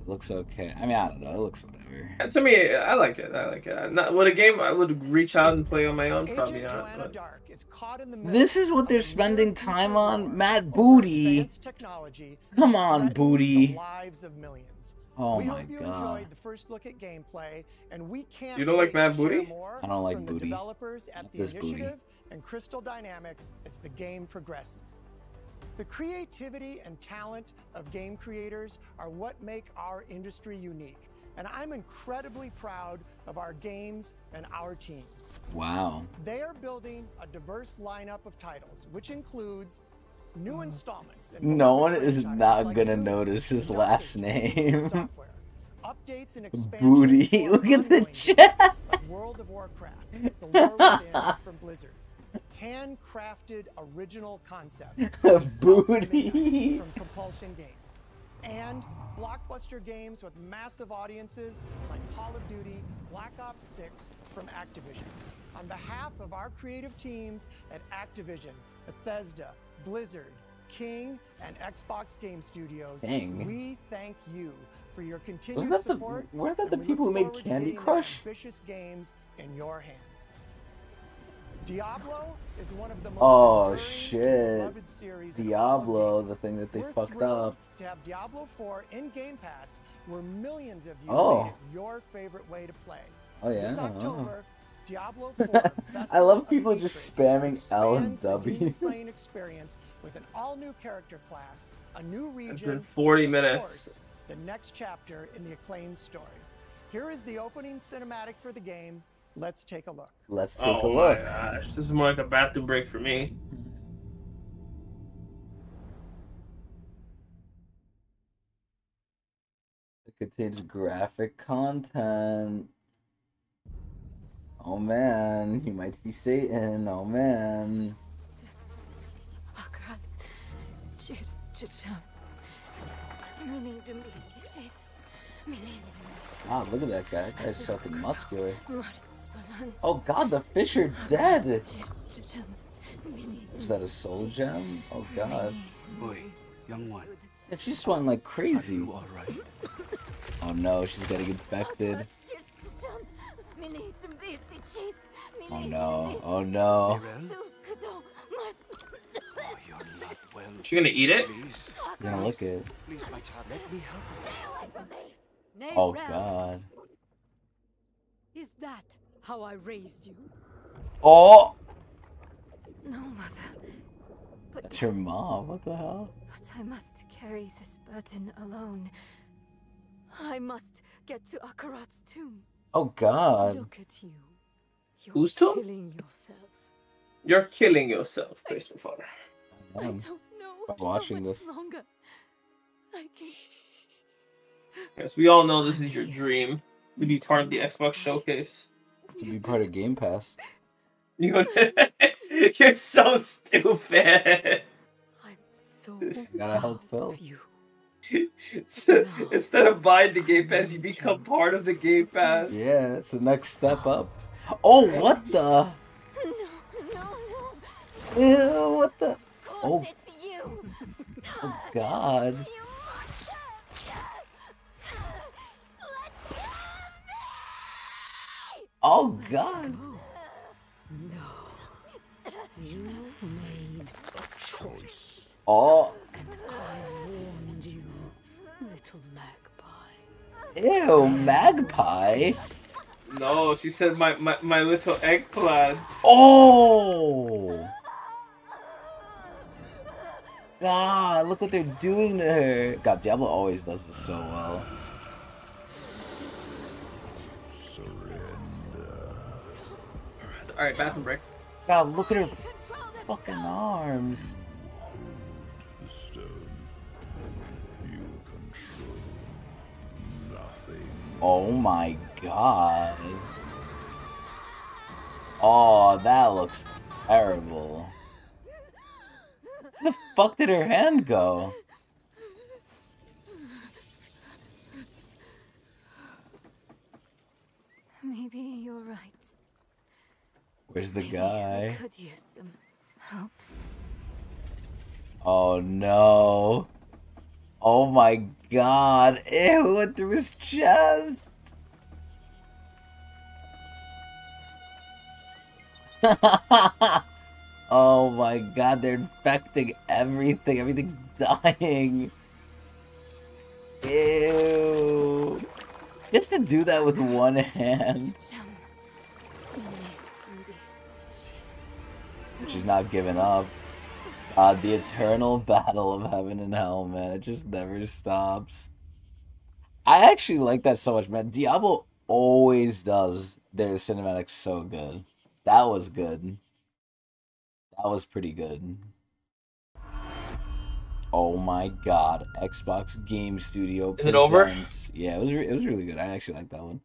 It looks okay. I mean, I don't know. It looks okay. And to me, I like it. I like it. Not, would a game I would reach out and play on my own? Probably not. But... this is what they're spending time on? Mad Booty. Come on, Booty. Oh my God. You don't like Mad Booty? I don't like Booty. This Booty. And Crystal Dynamics as the game progresses. The creativity and talent of game creators are what make our industry unique. And I'm incredibly proud of our games and our teams. Wow. They are building a diverse lineup of titles, which includes new installments. In no one is not like gonna notice his last name. Software, updates and expansions. Booty. Look at the chat. World of Warcraft, the lore within from Blizzard. Handcrafted original concepts. Booty. From Compulsion Games. And blockbuster games with massive audiences like Call of Duty, Black Ops six from Activision. On behalf of our creative teams at Activision, Bethesda, Blizzard, King, and Xbox Game Studios, dang, we thank you for your continued Wasn't that support. The, weren't that the people who made Candy Crush? Ambitious games in your hands. Diablo is one of the most oh shit! Diablo, the thing that they We're fucked up. To have Diablo four in Game Pass, where millions of you oh. made it your favorite way to play. Oh yeah. This October, oh. Diablo four. I love people just spamming L and W. Playing experience with an all-new character class, a new region, forty minutes. Course, the next chapter in the acclaimed story. Here is the opening cinematic for the game. Let's take a look. Let's take oh a look. My gosh. This is more like a bathroom break for me. It contains graphic content. Oh man, you might see Satan. Oh man. Wow, look at that guy. That guy's fucking muscular. Oh god, the fish are dead! Is that a soul gem? Oh god. Boy, young one. And she's swimming like crazy. All right. Oh no, she's getting infected. Oh no, oh no. Is she gonna eat it? Yeah, look at it. Oh god. Is that how I raised you? Oh! No, mother. But that's your mom. What the hell? But I must carry this burden alone. I must get to Akarat's tomb. Oh god. Look at you. You're Who's tomb? Killing yourself. You're killing yourself, Christopher. I don't, I don't by watching this. Yes, we all know this is your dream. To be part of the Xbox showcase. To be part of Game Pass. You You're so stupid. I'm so you gotta help Phil. You. So, instead of buying the Game Pass, you become part of the Game Pass. Yeah, it's the next step up. Oh, what the? No, no, no. Ew, what the? Oh, it's you. Oh, God. Oh, God. No. You made a choice. Oh. And I warned you, little magpie. Ew, magpie? No, she said my, my, my little eggplant. Oh. God, look what they're doing to her. God, Diablo always does this so well. Alright, bathroom break. God, look at her fucking arms. You hold the stone. You control nothing. Oh my God. Oh, that looks terrible. Where the fuck did her hand go? Maybe you're right. Where's the guy? Could use some help. Oh no. Oh my God. Ew, it went through his chest. Oh my God, they're infecting everything. Everything's dying. Ew. Just to do that with one hand. She's not giving up. Uh, the eternal battle of heaven and hell, man. It just never stops. I actually like that so much, man. Diablo always does their cinematics so good. That was good. That was pretty good. Oh my God. Xbox Game Studio. Is it over? Yeah, it was, re it was really good. I actually like that one.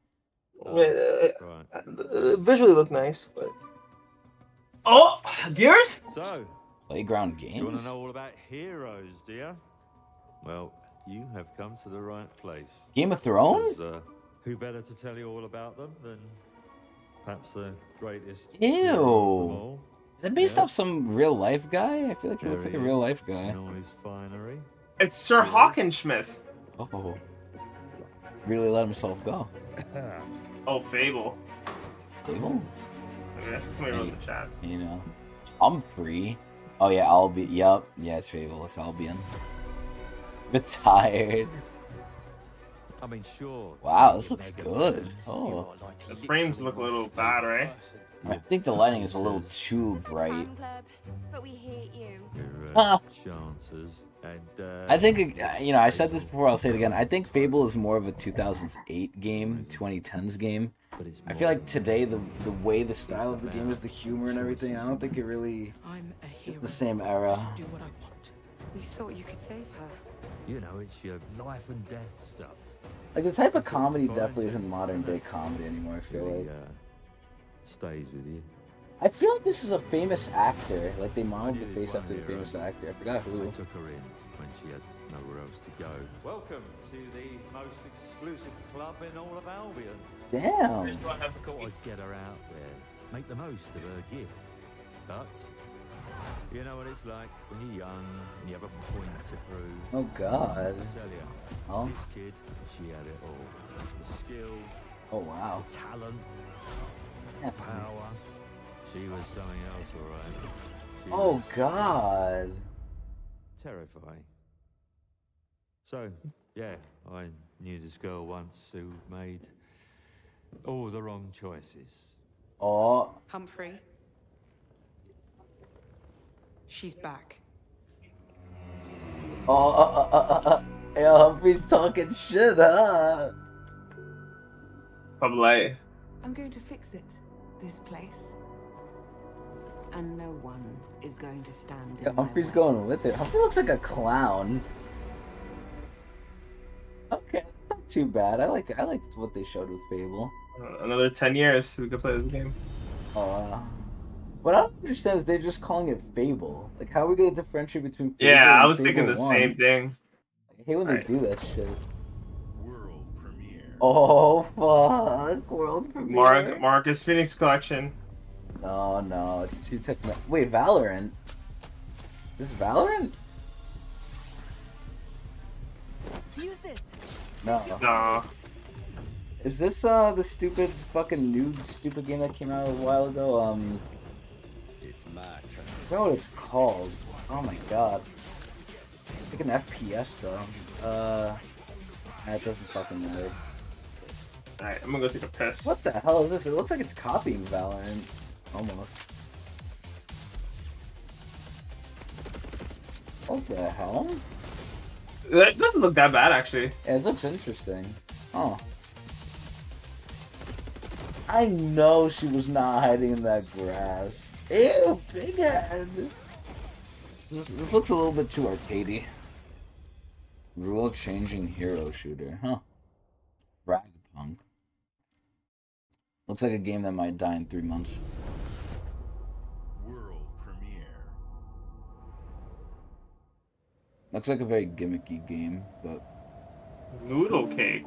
Wait, uh, it visually looked nice, but... Oh, Gears? So, Playground Games. You want to know all about Heroes, do you? Well, you have come to the right place. Game of Thrones? Uh, who better to tell you all about them than perhaps the greatest... Ew. Is that based yeah. off some real-life guy? I feel like he looks like a real-life guy. All his finery. It's Sir Hawkinsmith. Oh. Really let himself go. Oh, Fable. Fable? That's just what we wrote in the chat. You know, I'm free. Oh yeah, I'll be. Yep. Yeah, it's Fable. It's Albion. Retired. I mean, sure. Wow, this looks good. Oh. The frames look a little bad, right? I think the lighting is a little too bright. But we hate you. Chances. I think, you know, I said this before. I'll say it again. I think Fable is more of a two thousand eight game, twenty tens game. I feel like today the the way the style of the game is, the humor and everything, I don't think it really is the same era. Do what I want. We thought you could save her. You know, it's your life and death stuff. Like the type of comedy definitely isn't modern day comedy anymore. I feel like stays with you. I feel like this is a famous actor. Like they modeled the face after the famous actor. I forgot who. They took her in when she had nowhere else to go. Welcome to the most exclusive club in all of Albion. Damn. I thought I'd get her out there, make the most of her gift. But you know what it's like when you're young and you have a point to prove. Oh God. I tell you, oh. This kid, she had it all. The skill. Oh wow. The talent. The power. She was something else, all right. She oh God. Terrifying. So, yeah, I knew this girl once who made all the wrong choices. Oh. Humphrey. She's back. Oh, uh, uh, uh, uh, uh. Humphrey's talking shit, huh? I'm like. I'm going to fix it, this place. and no one is going to stand in. Yeah, Humphrey's going with it. Humphrey looks like a clown. Okay, not too bad. I like I liked what they showed with Fable. Uh, another ten years we could play this game. Uh, what I don't understand is they're just calling it Fable. Like, how are we gonna differentiate between? Fable yeah, and I was Fable thinking the one? Same thing. I hate when All they right. do that shit. World premiere. Oh fuck! World premiere. Mark Marcus Phoenix collection. No, no, it's too technical. Wait, Valorant. This is Valorant. Use this. No. No. Is this uh the stupid fucking nude stupid game that came out a while ago? Um. It's my turn. I forgot what it's called. Oh my god. It's like an F P S though. Uh. That doesn't fucking matter. All right, I'm gonna go take a piss. What the hell is this? It looks like it's copying Valorant, almost. What the hell? It doesn't look that bad, actually. Yeah, it looks interesting. Oh. I know she was not hiding in that grass. Ew, big head. This, this looks a little bit too arcadey. Rule-changing hero shooter, huh? Fragpunk. Looks like a game that might die in three months. World premiere. Looks like a very gimmicky game, but... Noodle cake.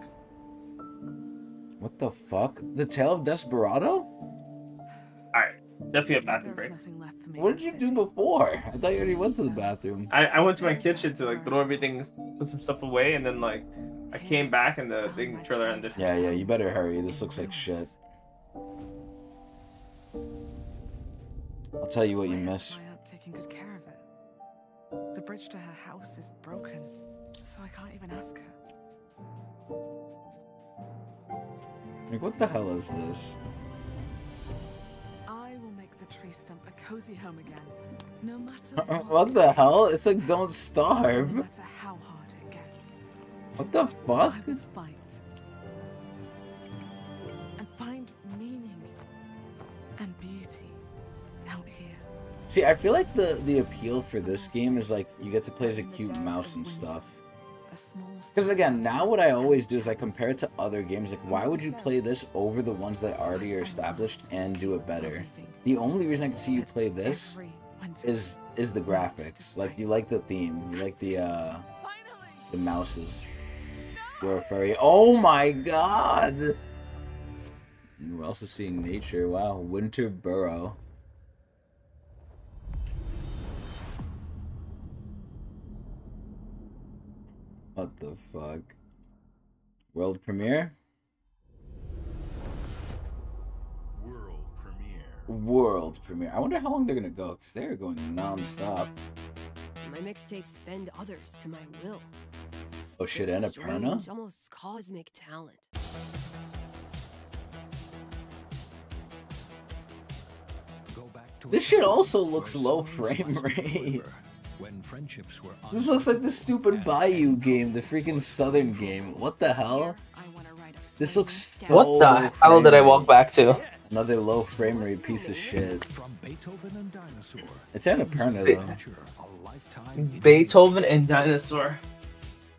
What the fuck? The Tale of Desperado? Alright, definitely a bathroom break. Me, what did you do before? I thought you already went to the bathroom. I, I went to my kitchen to like throw everything, put some stuff away, and then like I came back and the thing trailer ended. Yeah, yeah, you better hurry. This looks like shit. I'll tell you what you miss. Why aren't taking good care of it? The bridge to her house is broken, so I can't even ask her. Like, what the hell is this? I will make the tree stump a cozy home again. No matter what, what the hell? It's like Don't Starve. No matter how hard it gets. What the fuck? I will fight and find meaning and beauty out here. See, I feel like the the appeal for this game is like you get to play as a cute mouse and stuff. Because again, now what I always do is I compare it to other games. Like, why would you play this over the ones that already are established and do it better? The only reason I can see you play this is is the graphics. Like, you like the theme, you like the uh, the mouses. You're a furry. Oh my god! And we're also seeing nature. Wow, winter burrow. What the fuck? World premiere? World premiere. World premiere. I wonder how long they're gonna go, because they're going non-stop. My mixtapes bend others to my will. Oh shit, it's Annapurna? Strange, almost cosmic talent. Go back to this shit also looks low frame rate. When friendships were this looks like the stupid Bayou game, the freaking Southern game. What the hell? This looks so What the hell did I walk back to? Another low frame rate piece of shit. From Beethoven and Dinosaur. It's Annapurna though. Beethoven and Dinosaur.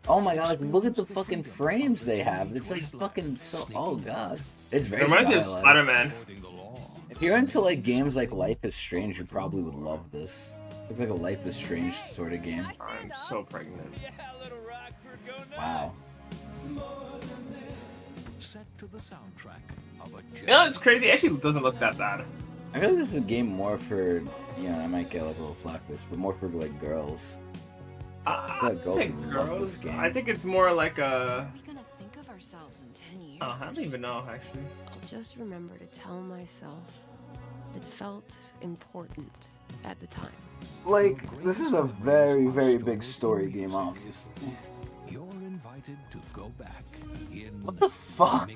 Oh my god, like, look at the fucking frames they have. It's like fucking so... Oh god. It's very stylized. It reminds me of Spider-Man. If you're into like games like Life is Strange, you probably would love this. Looks like a Life is Strange sort of game. I'm so pregnant. Wow. Set to the soundtrack of a you know, it's crazy. It actually doesn't look that bad. I feel like this is a game more for, you know, I might get like a little flack this, but more for like girls. Uh, I, I girls think girls. This I think it's more like a. Are we gonna think of ourselves in ten years? Uh, I don't even know actually. I'll just remember to tell myself that felt important at the time. Like, this is a very, very big story game, obviously. You're invited to go back in what the fuck?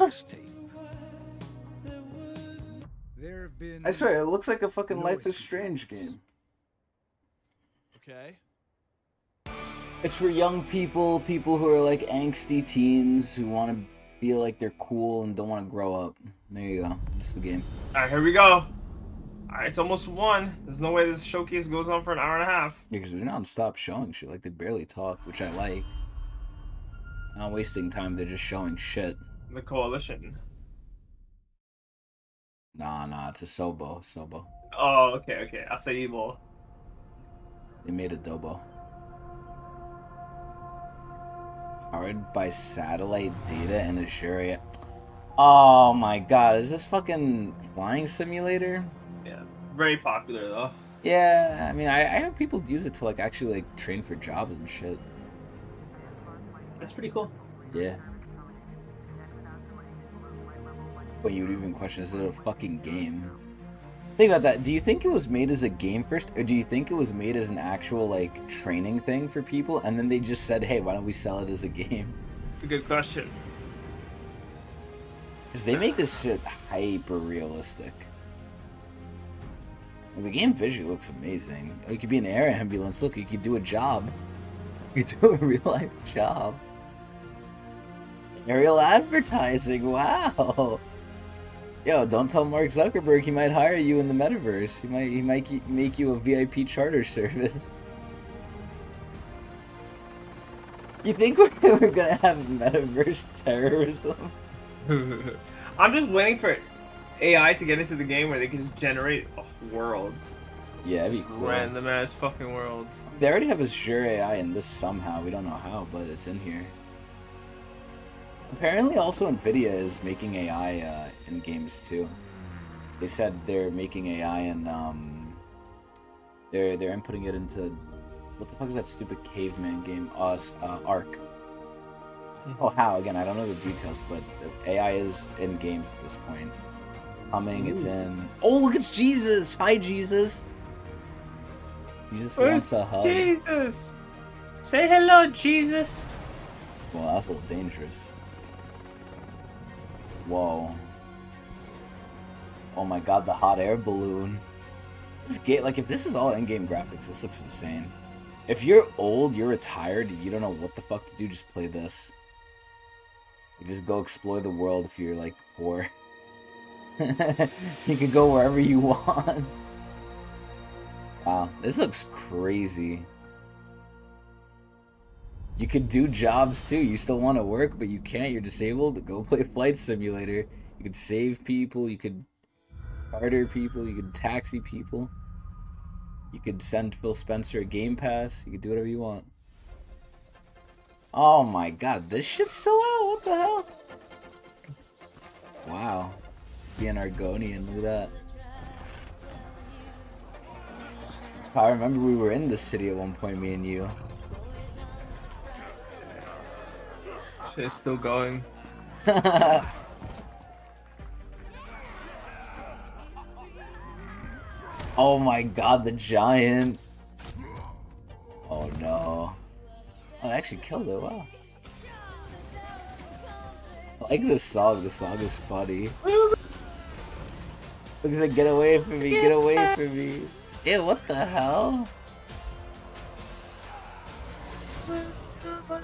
I swear, it looks like a fucking Life is Strange game. Okay. It's for young people, people who are like angsty teens who want to feel like they're cool and don't want to grow up. There you go. That's the game. Alright, here we go. It's almost one. There's no way this showcase goes on for an hour and a half. Yeah, because they're not stop showing shit. Like, they barely talked, which I like. Not wasting time, they're just showing shit. The Coalition. Nah, nah, it's a Sobo. Sobo. Oh, okay, okay. I'll say evil. They made a Dobo. Powered by satellite data and Assyria. Oh my god, is this fucking flying simulator? Yeah, very popular though. Yeah, I mean, I, I heard people use it to like actually like train for jobs and shit. That's pretty cool. Yeah. But you would even question, is it a fucking game? Think about that. Do you think it was made as a game first, or do you think it was made as an actual like training thing for people, and then they just said, "Hey, why don't we sell it as a game?" It's a good question. Because they make this shit hyper realistic. Like, the game visually looks amazing. You could be an air ambulance. Look, you could do a job. You could do a real life job. Aerial advertising. Wow. Yo, don't tell Mark Zuckerberg he might hire you in the metaverse. He might he might make you a V I P charter service. You think we're, we're gonna have metaverse terrorism? I'm just waiting for A I to get into the game where they can just generate worlds. Yeah, that'd be cool. Random ass fucking worlds. They already have Azure A I in this somehow. We don't know how, but it's in here. Apparently, also NVIDIA is making A I uh, in games too. They said they're making A I and um, they're they're inputting it into what the fuck is that stupid caveman game? Us uh, Ark. Oh, how again? I don't know the details, but A I is in games at this point. It's coming, ooh. It's in. Oh, look, it's Jesus! Hi, Jesus. Jesus wants a hug. Jesus, say hello, Jesus. Well, that's a little dangerous. Whoa. Oh my god, the hot air balloon. This game, like, if this is all in-game graphics, this looks insane. If you're old, you're retired, you don't know what the fuck to do, just play this. You just go explore the world if you're, like, poor. You can go wherever you want. Wow, this looks crazy. You could do jobs too. You still want to work, but you can't. You're disabled. Go play Flight Simulator. You could save people. You could charter people. You could taxi people. You could send Phil Spencer a Game Pass. You could do whatever you want. Oh my god, this shit's still out. What the hell? Wow. Be an Argonian. Look at that. I remember we were in this city at one point, me and you. It's still going. Oh my god, the giant. Oh no. Oh, I actually killed it, wow. I like this song, the song is funny. Look at it, get away from me, get away from me. Ew, what the hell? Oh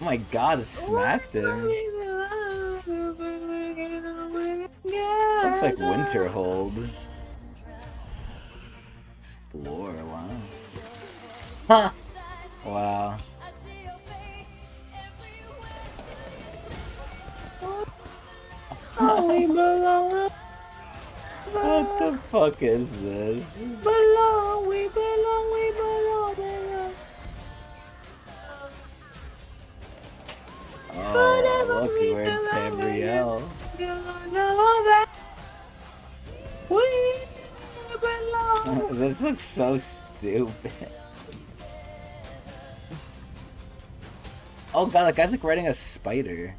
my god, it smacked him. Looks like Winterhold. Explore, wow. Huh. Wow. What the fuck is this? Belong, we belong, we belong, belong. Oh, look, we're in Tamriel. This looks so stupid. Oh god, that guy's like riding a spider.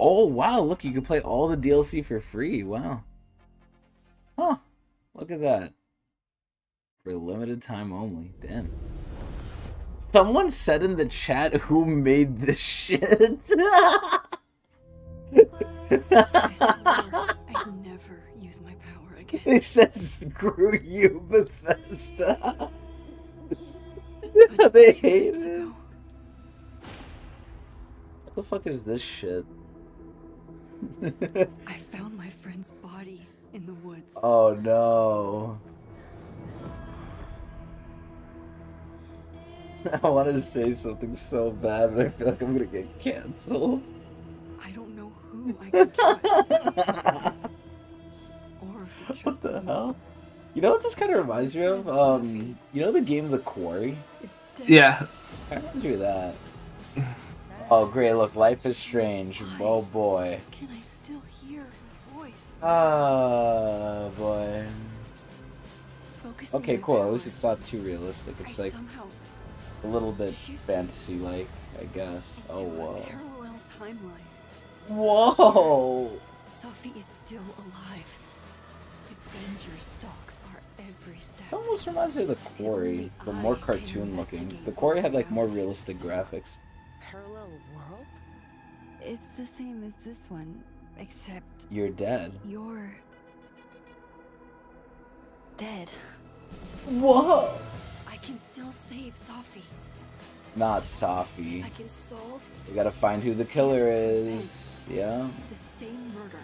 Oh wow, look, you can play all the D L C for free, wow. Huh, look at that. For a limited time only, damn. Someone said in the chat, who made this shit? I never use my power again. They said, screw you, Bethesda. They hate it. What the fuck is this shit? I found my friend's body in the woods. Oh no. I wanted to say something so bad, but I feel like I'm gonna get canceled. I don't know who I can trust. Or who trusts me. What the hell? You know what this kind of reminds me of? Um, you know the game The Quarry? Yeah. It reminds me of that. Oh great, look, life is strange. Oh boy. Can I still hear her voice? Oh boy. Okay, cool. At least it's not too realistic. It's like a little bit fantasy-like, I guess. Oh, whoa. Whoa! Sophie is still alive. The danger stalks are every step. It almost reminds me of The Quarry, but more cartoon-looking. The Quarry had like more realistic graphics. Parallel world? It's the same as this one, except you're dead. You're dead. Whoa! Can still save Sophie. Not Sophie. I can solve. We gotta find who the killer is. Yeah. The same murder.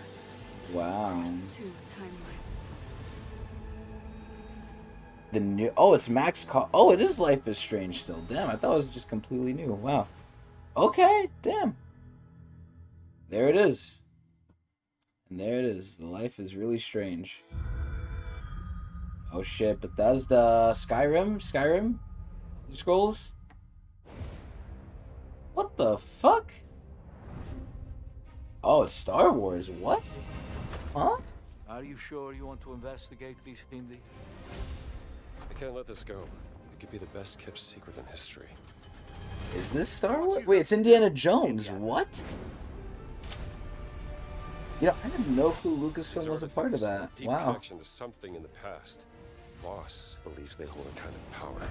Wow. Two timelines. The new. Oh, it's Max. Call oh, it is Life is Strange still. Damn, I thought it was just completely new. Wow. Okay. Damn. There it is. And there it is. Life is really strange. Oh shit, Bethesda, Skyrim, Skyrim, Elder Scrolls. What the fuck? Oh, it's Star Wars. What? Huh? Are you sure you want to investigate these things? I can't let this go. It could be the best kept secret in history. Is this Star Wars? Wait, it's Indiana Jones. Indiana. What? You know, I had no clue Lucasfilm was a part of that. Deep wow. Connection to something in the past. Boss believes they hold a kind of power.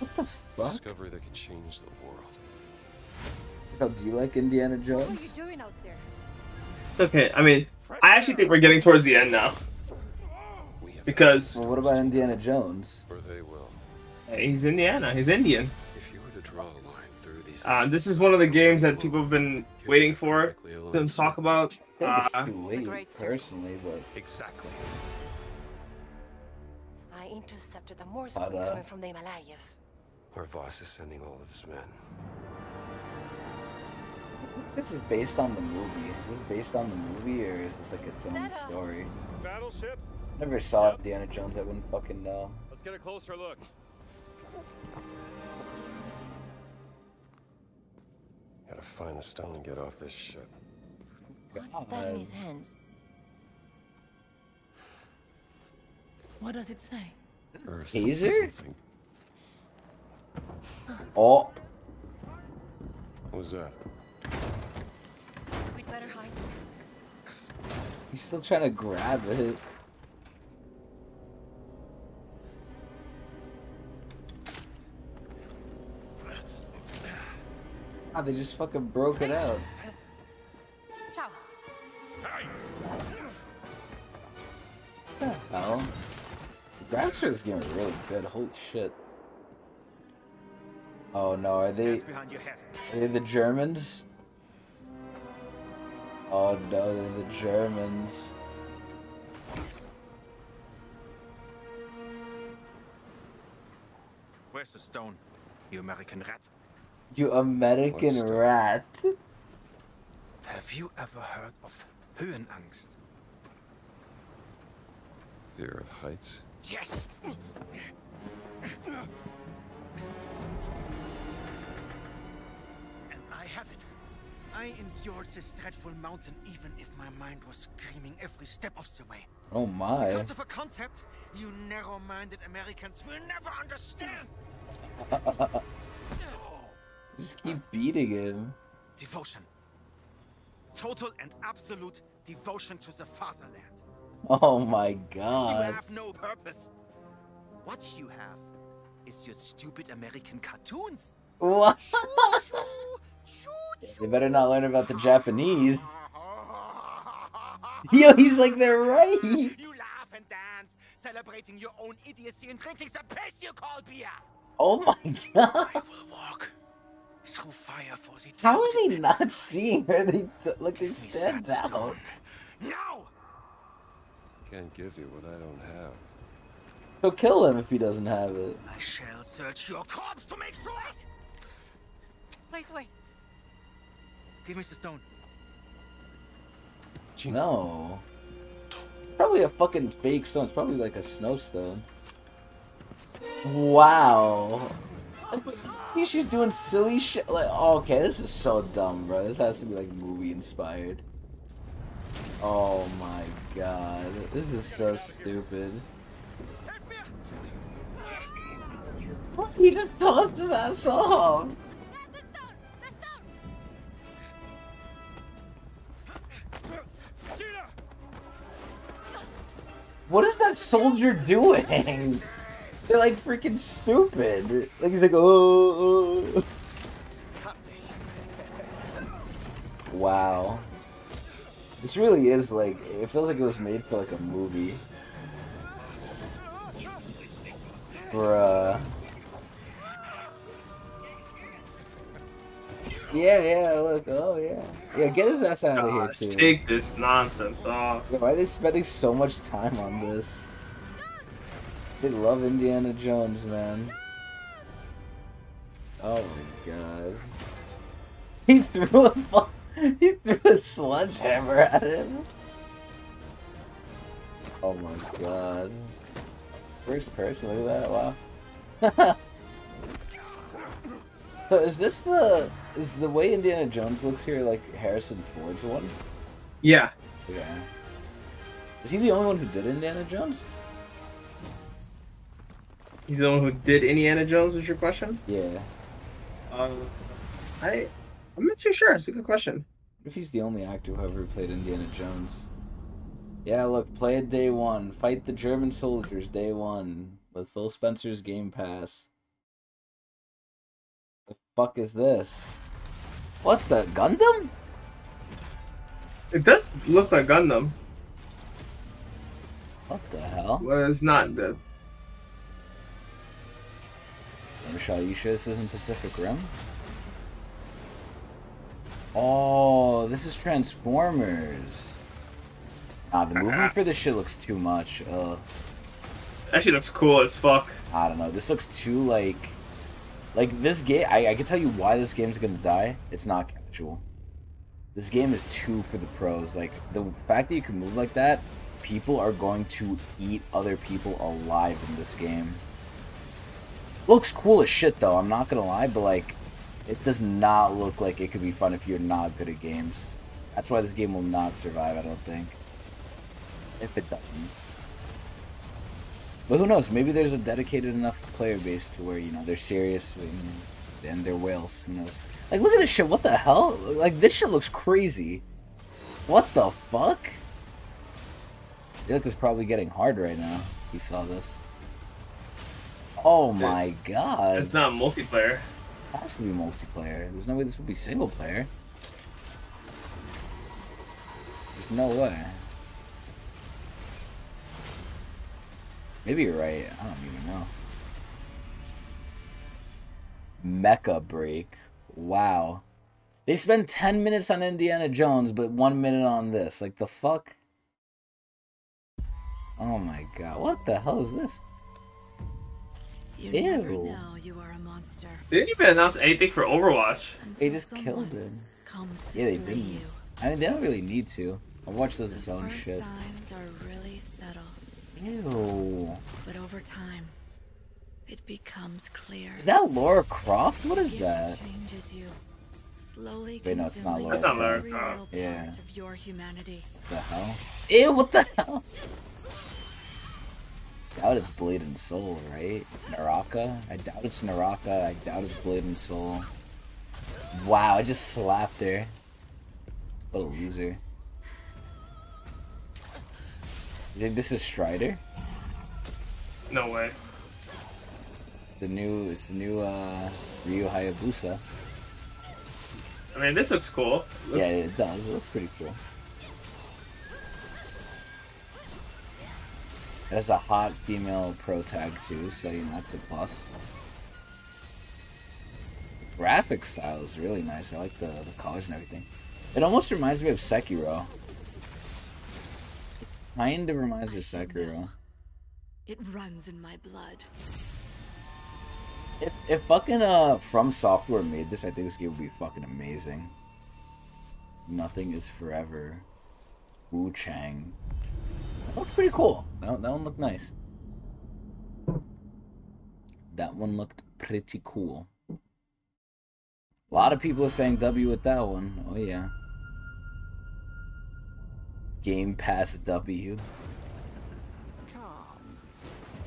What the fuck? Discovery that could change the world. How do you like Indiana Jones? What are you doing out there? Okay, I mean, I actually think we're getting towards the end now. Because. Well, what about Indiana Jones? Or they will. Hey, he's Indiana. He's Indian. If you were to draw a line through these. Uh, this is one of the games that people have been waiting for them to talk about. I think it's too late, personally, but exactly. I intercepted the Morse code coming from the Himalayas. Where Voss is sending all of his men. This is based on the movie. Is this based on the movie, or is this like its own story? Battleship. Never saw yep. Indiana Jones. I wouldn't fucking know. Let's get a closer look. Gotta find the stone and get off this ship. What's that in his hands? What does it say? Taser? Oh. What was that? We'd better hide. He's still trying to grab it. Oh, they just fucking broke it out. Ciao. What the hell? The graphics for this game are really good. Holy shit. Oh no, are they. Are they the Germans? Oh no, they're the Germans. Where's the stone? You American rat. You American rat. Have you ever heard of Höhenangst? Fear of heights? Yes! And I have it. I endured this dreadful mountain even if my mind was screaming every step of the way. Oh my. Because of a concept you narrow-minded Americans will never understand. Just keep beating him. Devotion. Total and absolute devotion to the fatherland. Oh my god. You have no purpose. What you have is your stupid American cartoons. What? They better not learn about the Japanese. Yo, he's like, they're right. You laugh and dance, celebrating your own idiocy and drinking the piss you call beer. Oh my god. I will walk. Through fire for the How are they not seeing her? They like they stand out. Now Can't give you what I don't have. So kill him if he doesn't have it. I shall search your corpse to make sure. Please wait. Give me the stone. No. It's probably a fucking fake stone. It's probably like a snowstone. Wow. She's doing silly shit. Like, okay, this is so dumb, bro. This has to be like movie inspired. Oh my god, this is so stupid. What? He just tossed his ass off. What is that soldier doing? They're like freaking stupid. Like he's like, oh. oh. Wow. This really is like, it feels like it was made for like a movie. Bruh. Yeah, yeah, look, oh yeah. Yeah, get his ass out of God, here too. Take this nonsense off. Yeah, why are they spending so much time on this? They love Indiana Jones, man. Oh my god. He threw a he threw a sledgehammer at him. Oh my god. First person, look at that, wow. So is this the is the way Indiana Jones looks here like Harrison Ford's one? Yeah. Yeah. Is he the only one who did Indiana Jones? He's the one who did Indiana Jones, is your question? Yeah. Um, I, I'm not too sure. It's a good question. If he's the only actor who ever played Indiana Jones. Yeah, look, play it day one. Fight the German soldiers day one. With Phil Spencer's Game Pass. The fuck is this? What the? Gundam? It does look like Gundam. What the hell? Well, it's not the... Michelle, you sure this isn't Pacific Rim? Oh, this is Transformers. Ah, the movie for this shit looks too much. Ugh. That shit looks cool as fuck. I don't know. This looks too like, like this game. I I can tell you why this game's gonna die. It's not casual. This game is too for the pros. Like the fact that you can move like that, people are going to eat other people alive in this game. Looks cool as shit though, I'm not gonna lie, but like, it does not look like it could be fun if you're not good at games. That's why this game will not survive, I don't think. If it doesn't. But who knows, maybe there's a dedicated enough player base to where, you know, they're serious and, and they're whales, who knows. Like, look at this shit, what the hell? Like, this shit looks crazy. What the fuck? I feel like it's probably getting hard right now, if you saw this. Oh my god. It's not multiplayer. It has to be multiplayer. There's no way this would be single player. There's no way. Maybe you're right. I don't even know. Mecha break. Wow. They spend ten minutes on Indiana Jones, but one minute on this. Like, the fuck? Oh my god. What the hell is this? You Ew. Never know you are a monster. They didn't even announce anything for Overwatch. Until they just killed it. Yeah, they didn't. You. I mean, they don't really need to. I've watched those as own shit. Signs are really subtle. Ew. But over time, it becomes clear. Is that Lara Croft? What is that? You, slowly Wait, no, it's not Lara. That's not Lara Croft. Yeah. Of your humanity. What the hell? Ew, what the hell? I doubt it's Blade and Soul, right? Naraka? I doubt it's Naraka. I doubt it's Blade and Soul. Wow, I just slapped her. What a loser. You think this is Strider? No way. The new, it's the new uh, Ryu Hayabusa. I mean, this looks cool. It looks... Yeah, it does. It looks pretty cool. It has a hot female pro tag too, so you know, that's a plus. The graphic style is really nice. I like the, the colors and everything. It almost reminds me of Sekiro. Kind of reminds me of Sekiro. It runs in my blood. If if fucking uh From Software made this, I think this game would be fucking amazing. Nothing is Forever. Wu Chang. That looks pretty cool. That that one looked nice. That one looked pretty cool. A lot of people are saying W with that one. Oh yeah. Game Pass W. Calm.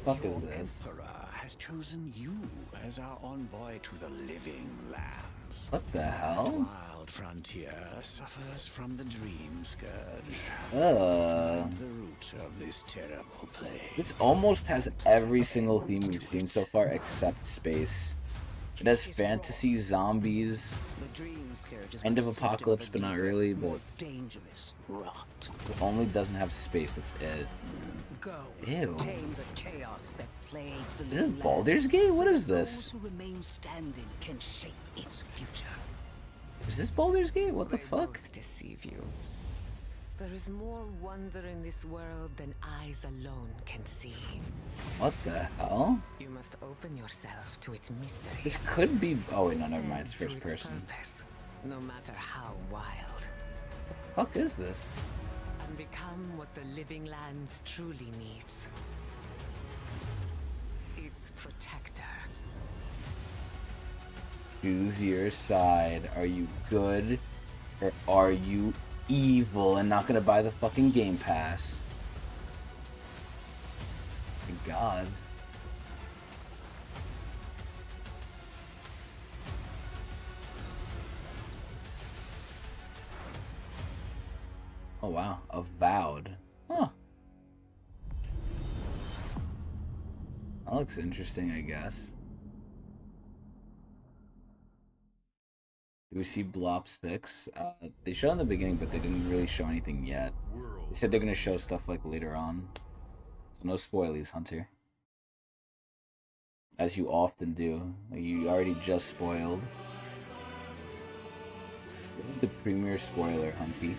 What the fuck is this? Chosen you as our envoy to the living lands. What the hell? The wild frontier suffers from the dream scourge. Uh, the root of this terrible plague. This almost has every single theme we've seen so far except space. It has fantasy, zombies, end of apocalypse, but not really. But dangerous rot. It only doesn't have space. That's it. Go. Ew. Is this Baldur's Gate? What is this? Is this Baldur's Gate? What the fuck? Deceive you. There is more wonder in this world than eyes alone can see. What the hell? You must open yourself to its mystery. This could be. Oh wait, no, never mind. It's first person. No matter how wild. What the fuck is this? And become what the living lands truly needs. Protector. Choose your side. Are you good or are you evil and not gonna buy the fucking Game Pass? Thank God. Oh wow, Avowed. Huh. That looks interesting, I guess. Do we see Blob six? Uh, they showed in the beginning, but they didn't really show anything yet. They said they're gonna show stuff like later on. So no spoilies, Hunter. As you often do. Like, you already just spoiled. This is the premier spoiler, Hunty.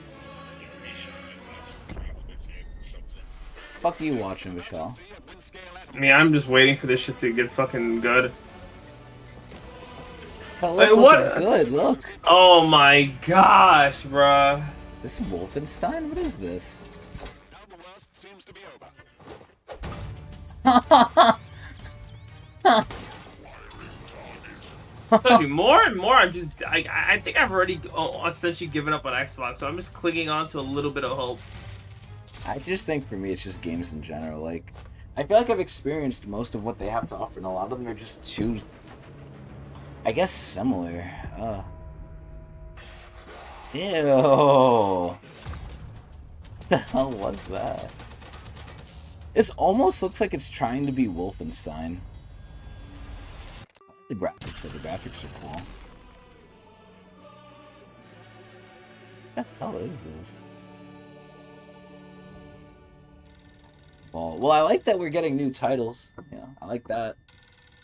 Fuck are you watching, Michelle? I mean, I'm just waiting for this shit to get fucking good. But look, Wait, look what? It's good, look. Oh my gosh, bruh. This is Wolfenstein? What is this? Now the worst seems to be over. Told you, more and more, I'm just, I, I think I've already oh, essentially given up on Xbox, so I'm just clinging on to a little bit of hope. I just think for me, it's just games in general, like... I feel like I've experienced most of what they have to offer, and a lot of them are just too, I guess, similar. Uh. Ew! What the hell was that? This almost looks like it's trying to be Wolfenstein. The graphics, the graphics are cool. What the hell is this? Ball. Well, I like that we're getting new titles. Yeah, I like that.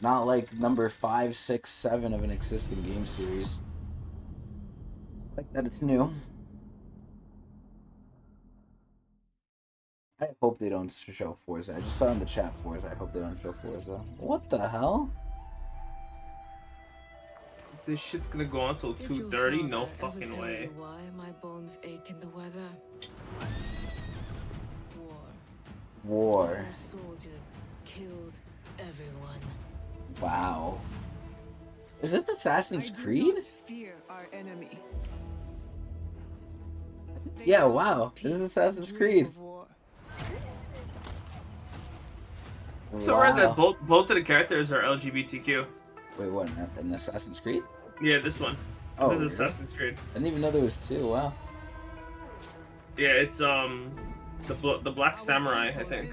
Not like number five, six, seven of an existing game series. I like that it's new. I hope they don't show Forza. I just saw in the chat Forza. I hope they don't show Forza. What the hell? This shit's gonna go on till two thirty? No fucking way. Why my bones ache in the weather? War. Soldiers killed everyone. Wow. Is it Assassin's Creed? Fear our enemy. Yeah, wow. This is Assassin's Creed. So wow. Rare that both both of the characters are L G B T Q. Wait, what? In Assassin's Creed? Yeah, this one. Oh, this is Assassin's Creed. I didn't even know there was two. Wow. Yeah, it's um. The, bl the Black Samurai, I think.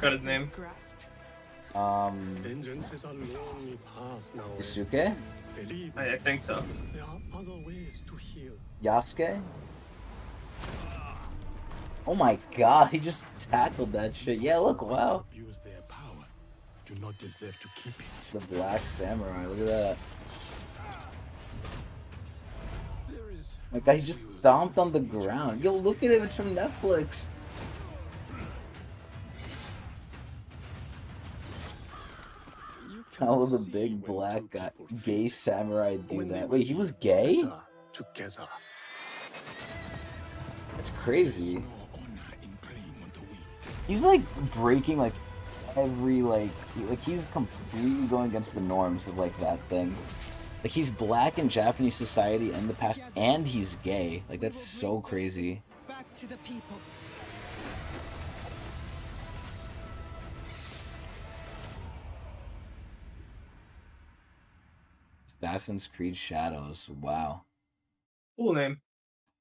Got his name. Um... Yusuke? I, I think so. Yasuke? Oh my god, he just tackled that shit. Yeah, look, wow. The Black Samurai, look at that. My god, he just stomped on the ground. Yo, look at it, it's from Netflix. How will the big black guy, gay samurai do that? Wait, he was gay? Together. That's crazy. He's like breaking like every like he, like he's completely going against the norms of like that thing. Like he's black in Japanese society and the past, and he's gay. Like that's so crazy. Back to the people. Assassin's Creed Shadows. Wow. Cool name.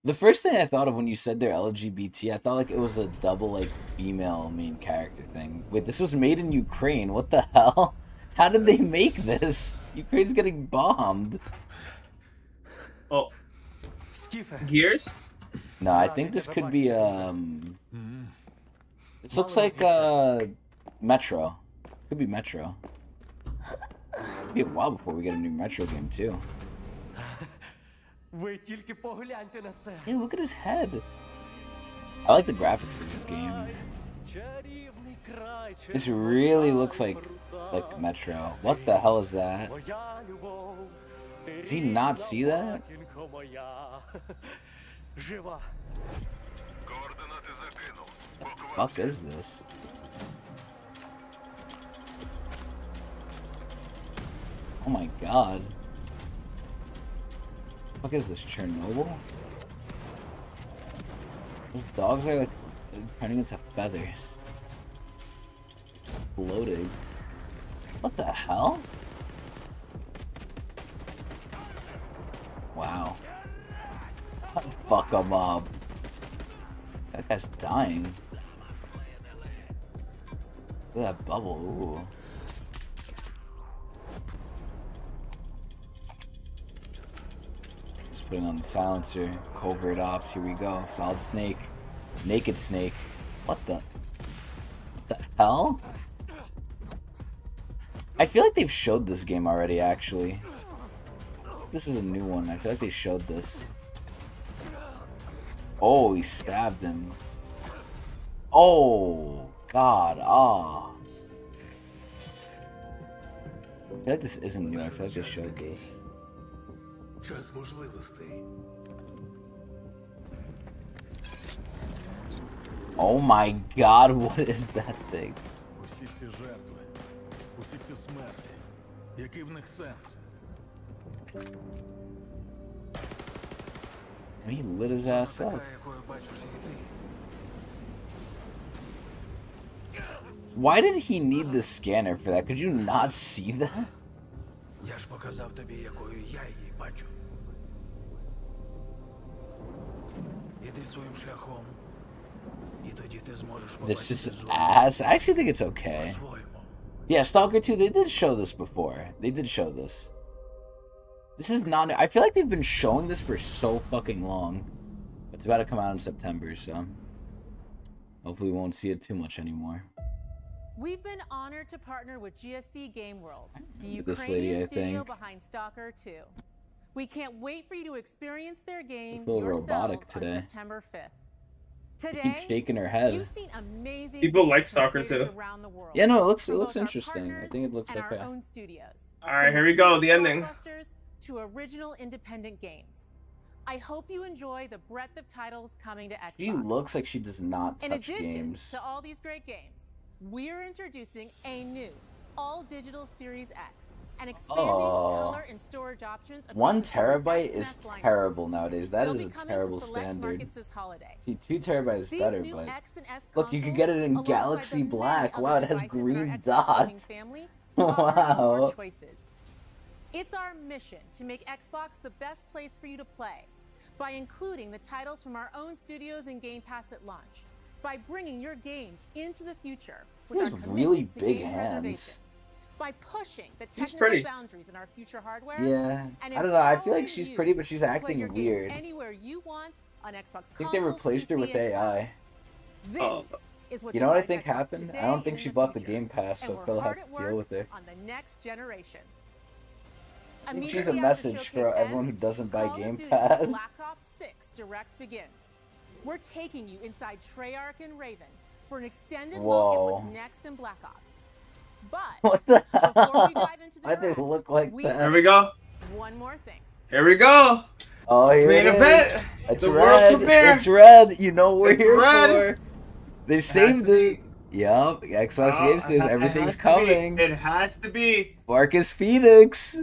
The first thing I thought of when you said they're L G B T, I thought like it was a double like female main character thing. Wait, this was made in Ukraine. What the hell? How did they make this? Ukraine's getting bombed. Oh. Gears? No, I think this could be um this looks like uh Metro. It could be Metro. It'll be a while before we get a new Metro game too. Hey, look at his head. I like the graphics of this game. This really looks like like Metro. What the hell is that? Does he not see that? What the fuck is this? Oh my god. What the fuck is this, Chernobyl? Those dogs are like turning into feathers. It's bloated. What the hell? Wow. Fuck him up. That guy's dying. Look at that bubble. Ooh. Putting on the silencer, covert ops, here we go, solid snake, naked snake, what the, what the hell? I feel like they've showed this game already, actually. This is a new one, I feel like they showed this. Oh, he stabbed him. Oh, god, ah. I feel like this isn't new, I feel like they showed this. Oh my god, what is that thing? And he lit his ass up. Why did he need the scanner for that? Could you not see that? This is ass. I actually think it's okay. Yeah, Stalker two, they did show this before. They did show this. This is not... I feel like they've been showing this for so fucking long. It's about to come out in September, so... Hopefully we won't see it too much anymore. We've been honored to partner with G S C Game World, the Ukrainian studio behind Stalker two. We can't wait for you to experience their game yourselves today. On September fifth. Today, keep shaking her head. You've seen amazing people like Stalker two. Yeah, no, it looks it looks interesting. I think it looks okay. All right, here we go. The ending. To original independent games. I hope you enjoy the breadth of titles coming to Xbox. She looks like she does not touch games. In addition to all these great games, we're introducing a new all-digital Series X. And expanding oh. color and storage options. One terabyte is terrible nowadays. That is a terrible standard. See, two terabyte is better, but look, you can get it in Galaxy Black. Wow, it has green dots. Wow. It's our mission to make Xbox the best place for you to play by including the titles from our own studios and Game Pass at launch, by bringing your games into the future. He has really big hands. By pushing the technical boundaries in our future hardware. Yeah, and I don't know. I feel like she's pretty, but she's acting weird. Anywhere you want on Xbox I think they replaced her with A I. This oh. is what you know what I think happened? I don't think she bought the Game Pass, so Phil had to deal with it. On the next generation. I think she's a message for everyone who doesn't buy Game Pass. Black Ops six Direct begins. We're taking you inside Treyarch and Raven for an extended look at what's next in Black Ops. But what the before we dive into the why they look like we that? Here we go. One more thing. Here we go. Oh, here it is. It's the red. It's red. You know what we're it's here red. for. They saved it. Yep. Xbox oh, Game Studios. Everything's it coming. It has to be. Marcus Phoenix.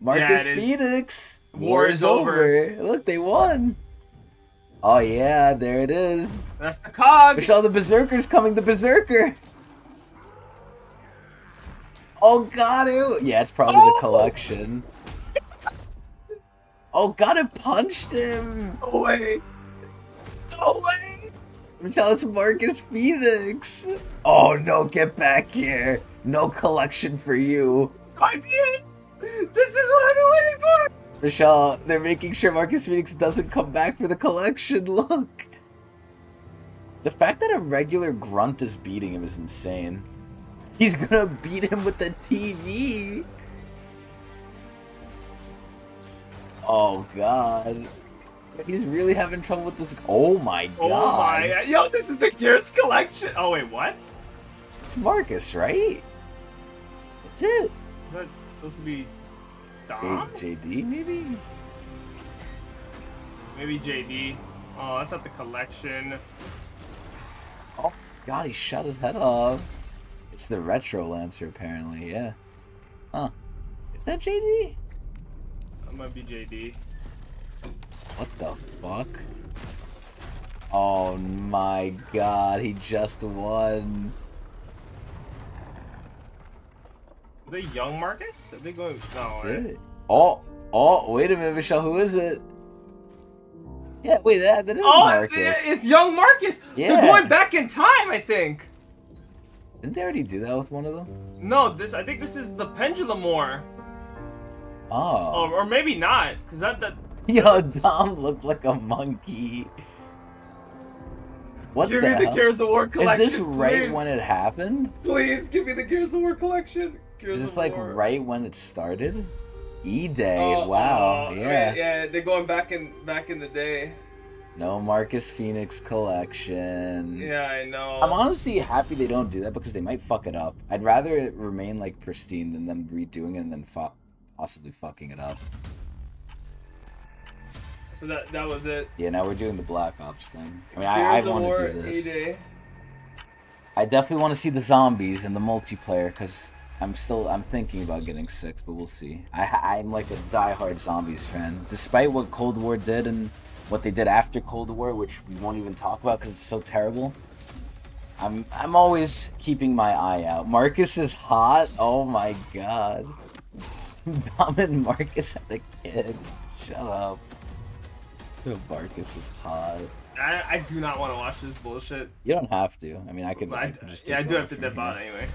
Marcus yeah, Phoenix. War is over. over. Look, they won. Oh yeah, there it is. That's the cog. Michelle, the Berserker's coming. The Berserker. Oh god, ew. Yeah, it's probably oh. the collection. Oh god, it punched him. No way. No way. Michelle, it's Marcus Phoenix. Oh no, get back here. No collection for you. Might be it. This is what I've been waiting for. Michelle, they're making sure Marcus Phoenix doesn't come back for the collection, look! The fact that a regular grunt is beating him is insane. He's gonna beat him with the T V! Oh god. He's really having trouble with this- oh my god! Oh my- yo, this is the Gears collection! Oh wait, what? It's Marcus, right? That's it! Is that supposed to be... Dom? J D maybe? Maybe J D. Oh, that's not the collection. Oh god, he shot his head off. It's the Retro Lancer apparently, yeah. Huh. Is that J D? That might be J D. What the fuck? Oh my god, he just won. Are they young Marcus? Are they going? No, right? Oh, oh, wait a minute, Michelle. Who is it? Yeah, wait, that, that is oh, Marcus. It's young Marcus. Yeah. They're going back in time, I think. Didn't they already do that with one of them? No, this. I think this is the Pendulum War. Oh. Or, or maybe not, because that. that Yo, Dom looked like a monkey. What give the me hell? the Gears of War collection. Is this right please? when it happened? Please give me the Gears of War collection. Gears Is this like War. right when it started? E Day. Oh, wow. Oh, yeah. Right, yeah. They're going back in back in the day. No Marcus Phoenix collection. Yeah, I know. I'm honestly happy they don't do that because they might fuck it up. I'd rather it remain like pristine than them redoing it and then fu possibly fucking it up. So that that was it. Yeah, now we're doing the Black Ops thing. I mean, I, I want to do this. E-Day. I definitely want to see the zombies and the multiplayer because I'm still I'm thinking about getting six, but we'll see. I I'm like a diehard zombies fan, despite what Cold War did and what they did after Cold War, which we won't even talk about because it's so terrible. I'm I'm always keeping my eye out. Marcus is hot. Oh my god. Dom and Marcus had a kid. Shut up. Marcus is hot. I, I do not want to watch this bullshit. You don't have to. I mean, I could. I, I could just yeah, I do have to dip out anyway.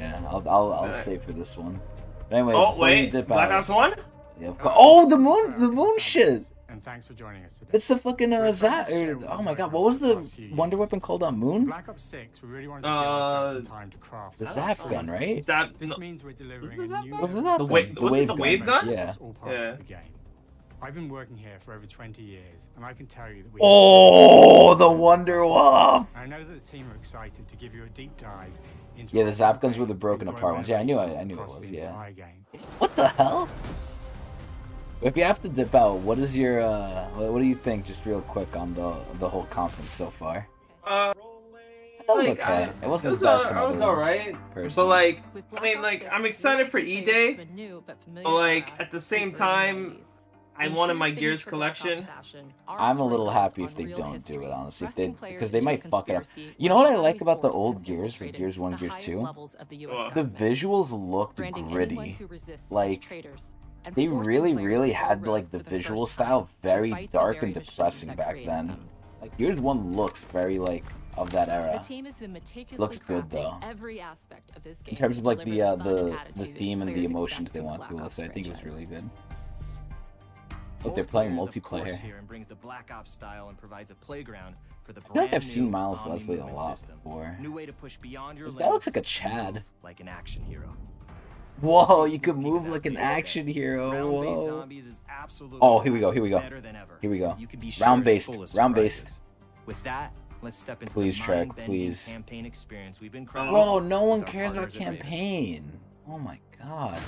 Yeah, I'll I'll, I'll stay for this one. But anyway. Oh wait, Black Ops one. Yeah. Of course. Oh, the moon, the moon shiz. And thanks for joining us today. It's the fucking uh, Zat. Oh my god, what was the Wonder Weapon called on Moon? Black Ops six. We really wanted to give ourselves some time to craft. The Zap gun, right? Zap. This means we're delivering a new. What's the Zap gun? The wave, the wave gun. Yeah. Yeah. I've been working here for over twenty years, and I can tell you that we. Oh, the Wonder Wall! I know that the team are excited to give you a deep dive into. Yeah, the zap guns were the broken apart ones. Yeah, I knew, I, I knew it was. Yeah. What the hell? If you have to dip out, what is your? Uh, what do you think, just real quick, on the the whole conference so far? Uh, that was like, okay. I, it wasn't it was the best. All, I was alright, but like, I mean, like, I'm excited for E Day, but like at the same time. I wanted my Gears collection. I'm a little happy if they don't do it, honestly, if they, because they might fuck it up. You know what I like about the old Gears, like Gears one, Gears two? The visuals looked gritty. Like, they really, really had, like, the visual style very dark and depressing back then. Like, Gears one looks very, like, of that era. Looks good, though. In terms of, like, the, uh, the, the theme and the emotions they want to elicit, I think it was really good. Look, they're playing multiplayer. I feel like I've seen Miles Leslie a lot before. This guy looks like a Chad. Whoa, you could move like an action hero. Whoa. Oh, here we go, here we go. Here we go. Round-based, round-based. With that, Let's step into please the track, please. Campaign experience we've been crying. Bro, no one cares about campaign. Oh my god.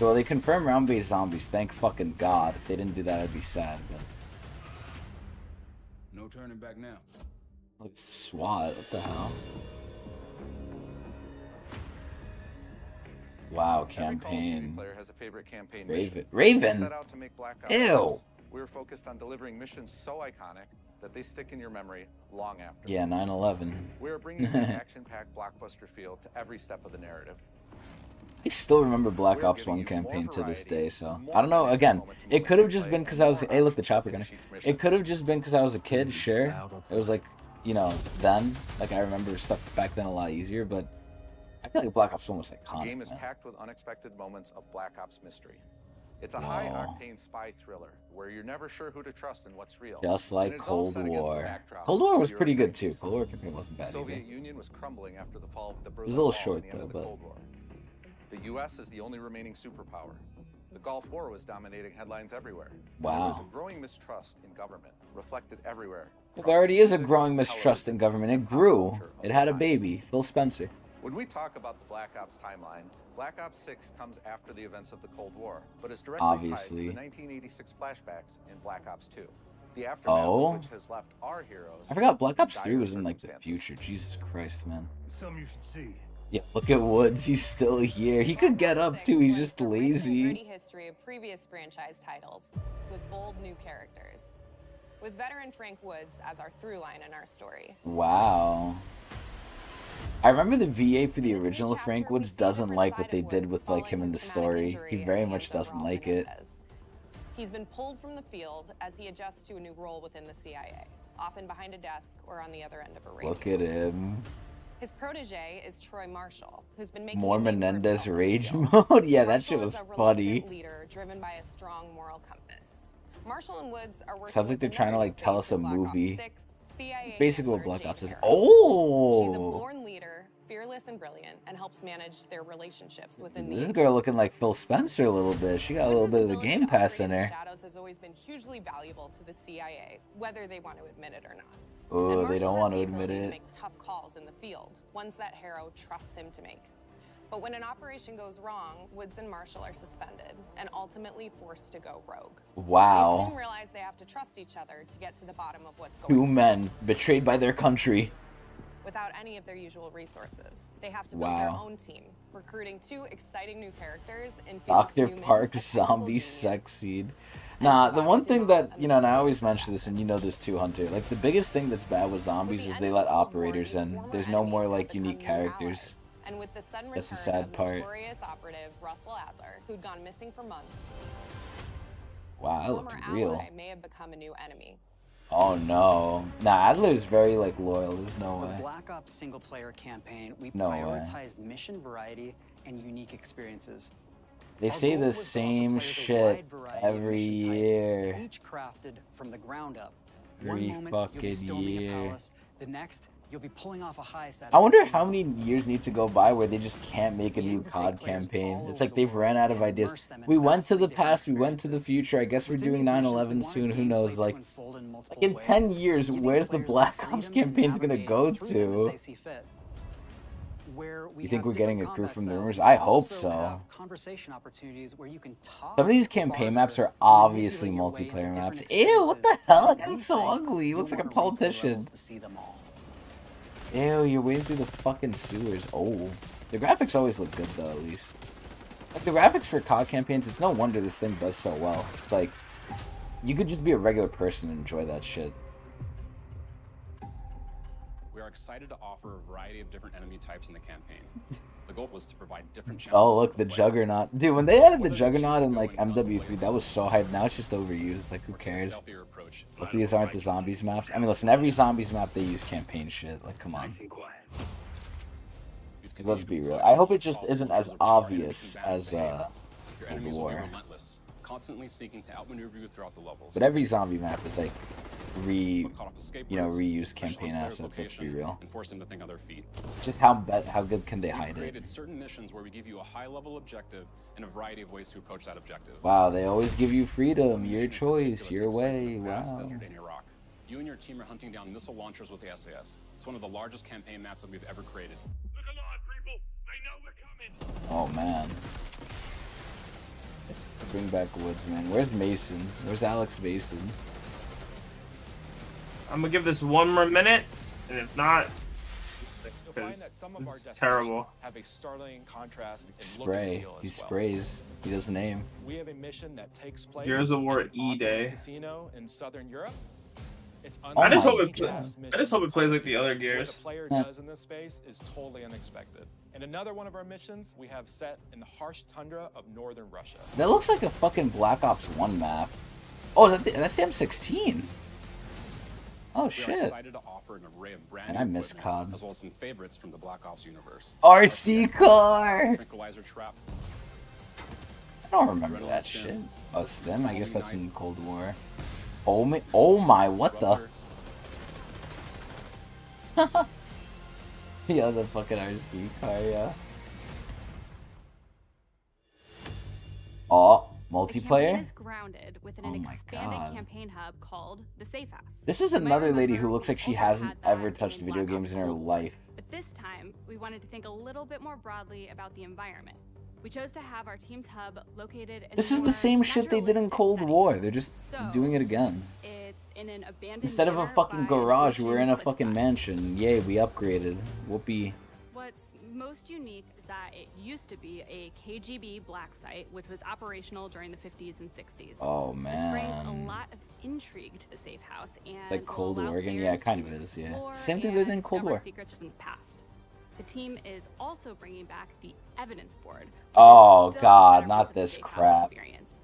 Well, they confirmed round-based zombies. Thank fucking god. If they didn't do that, I'd be sad. But no turning back now. Look, it's SWAT. What the hell? Wow, campaign. Has a favorite campaign Raven. Raven. Set out to make Black Ops six. Ew. We were focused on delivering missions so iconic that they stick in your memory long after. Yeah, nine eleven. We are bringing the action-packed blockbuster feel to every step of the narrative. I still remember Black Ops one campaign to this day, so I don't know. Again, it could have just been because I was. Hey, look, the chopper gunner. It could have just been because I was a kid. Sure, it was like, you know, then like I remember stuff back then a lot easier, but I feel like Black Ops one was iconic. The game is packed with unexpected moments of Black Ops mystery. It's a high-octane spy thriller where you're never sure who to trust and what's real. Just like Cold War. Cold War was pretty good too. Cold War campaign wasn't bad. The Soviet Union was crumbling after the fall of the Berlin Wall. It was a little short though, but. The U S is the only remaining superpower. The Gulf War was dominating headlines everywhere. Wow. There was a growing mistrust in government, reflected everywhere. Well, there already is a growing mistrust in government. It grew. It had a baby. Phil Spencer. When we talk about the Black Ops timeline, Black Ops six comes after the events of the Cold War, but is directly Obviously. tied to the nineteen eighty-six flashbacks in Black Ops two. The aftermath oh. which has left our heroes... I forgot Black Ops three was in, like, the future. Jesus Christ, man. Some you should see. Yeah, look at Woods. He's still here. He could get up too. He's just lazy. Rich history of previous franchise titles with bold new characters, with veteran Frank Woods as our through line in our story. Wow. I remember the V A for the original Frank Woods doesn't like what they did with like him in the story. He very much doesn't like it. He's been pulled from the field as he adjusts to a new role within the C I A, often behind a desk or on the other end of a radio. Look at him. His protege is Troy Marshall, who's been making more Menendez rage mode. Yeah, that shit was funny. Leader driven by a strong moral compass. Marshall and Woods are working. Sounds like they're trying to like tell us a movie. It's basically what Black Ops is. Oh, she's a born leader, fearless and brilliant, and helps manage their relationships within. This girl looking like Phil Spencer a little bit. She got a little bit of the Game Pass in her. Shadows has always been hugely valuable to the C I A, whether they want to admit it or not. Oh, they don't want to admit it. Make tough calls in the field, ones that Harrow trusts him to make. But when an operation goes wrong, Woods and Marshall are suspended and ultimately forced to go rogue. Wow. They soon realize they have to trust each other to get to the bottom of what's going on. Two men betrayed by their country. Without any of their usual resources, they have to build wow. their own team, recruiting two exciting new characters in Doctor Park Zombie Sex Seed. Nah, the one thing that, you know, and I always mention this, and you know this too, Hunter, like the biggest thing that's bad with zombies is they let operators in. There's no more like unique characters. And with the sudden return of notorious operative Russell Adler, who'd gone missing for months. Wow, that looked real. I may have become a new enemy. Oh no. Nah, Adler's very like loyal. There's no way. For the Black Ops single player campaign, we no prioritized way. mission variety and unique experiences. They say the same shit every year. Each crafted from the ground up. One moment you'll be storming a palace, the next you'll be pulling off a heist. I wonder how many years need to go by where they just can't make a new C O D campaign. It's like they've ran out of ideas. We went to the past, we went to the future. I guess we're doing nine eleven soon. Who knows? Like, like in ten years, where's the Black Ops campaign's gonna go to? Where we you think we're getting a crew from the rumors? I hope so. Conversation opportunities where you can talk. Some of these campaign maps are obviously multiplayer maps. Ew, what the hell? That looks so ugly. He looks like a politician. Ew, you're wading through the fucking sewers. Oh. The graphics always look good, though, at least. Like, the graphics for C O D campaigns, it's no wonder this thing does so well. It's like, you could just be a regular person and enjoy that shit. Are excited to offer a variety of different enemy types in the campaign. The goal was to provide different challenges. Oh, look, the Juggernaut. Dude, when they added the Juggernaut in, like, M W three, that was so hyped. Now it's just overused. It's like, who cares? But these aren't the Zombies maps. I mean, listen, every Zombies map, they use campaign shit. Like, come on. Let's be real. I hope it just isn't as obvious as, uh, Cold War. Constantly seeking to outmaneuver you throughout the levels. But every zombie map is like re, you know, reuse campaign assets. Let's be real. And force them to think on their feet. Just how bad, how good can they hide it? We created certain missions where we give you a high-level objective and a variety of ways to approach that objective. Wow, they always give you freedom, your choice, your way. Wow. You and your team are hunting down missile launchers with the S A S. It's one of the largest campaign maps that we've ever created. Look alive, people! I know we're coming! Oh, man. Bring back Woods, man. Where's Mason? Where's Alex Mason? I'm gonna give this one more minute, and if not, it's terrible. Have a startling contrast in Spray. He sprays. Well. He doesn't aim. We have a mission that takes place. Gears of War E Day. Casino in Southern Europe. It's oh I just hope it. I just hope it plays like the other Gears. What a player yeah. does in this space is totally unexpected. And another one of our missions we have set in the harsh tundra of northern Russia. That looks like a fucking Black Ops one map. Oh, is that the, that's the M sixteen. Oh, we shit. Are excited to offer an array of brand and I miss C O D. As well as some favorites from the Black Ops universe. R C Core! Tranquilizer Trap. I don't remember Adrenaline that shit. Oh, STEM? I guess that's in Cold War. Oh my, oh my, what the? Yeah, the fucking R C car, yeah. Oh, multiplayer? Is grounded within an expanded campaign hub called the Safe House. This is another lady who looks like she hasn't ever touched video games in her life. But this time, we wanted to think a little bit more broadly about the environment. We chose to have our team's hub located in This is the same shit they did in Cold War. They're just doing it again. In an abandoned Instead of a fucking garage, we're in a fucking mansion. Yay, we upgraded. Whoopee. What's most unique is that it used to be a K G B black site, which was operational during the fifties and sixties. Oh, man. This brings a lot of intrigue to the safe house. And it's like Cold War again. Yeah, it kind of is, yeah. Same thing they did in Cold War. Secrets from the past. The team is also bringing back the evidence board. Oh, God, not this crap.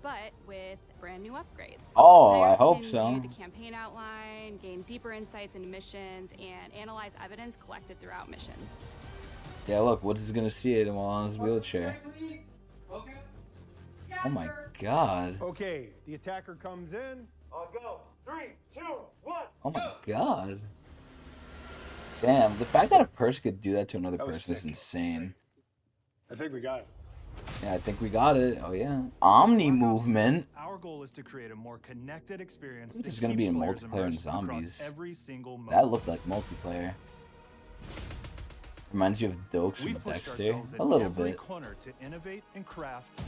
But with brand new upgrades. Oh, I hope so. The campaign outline, gain deeper insights into missions, and analyze evidence collected throughout missions. Yeah, look, Woods is gonna see it while on his wheelchair. Oh my God. Okay, the attacker comes in. I'll go. Three, two, one. Oh my God. Damn, the fact that a person could do that to another person is insane. I think we got it. Yeah, I think we got it. Oh yeah, Omni movement. Our goal is to create a more connected experience. This is gonna be in multiplayer and zombies. Every single that looked like multiplayer. Reminds you of Dokes from Dexter a little bit. To innovate and craft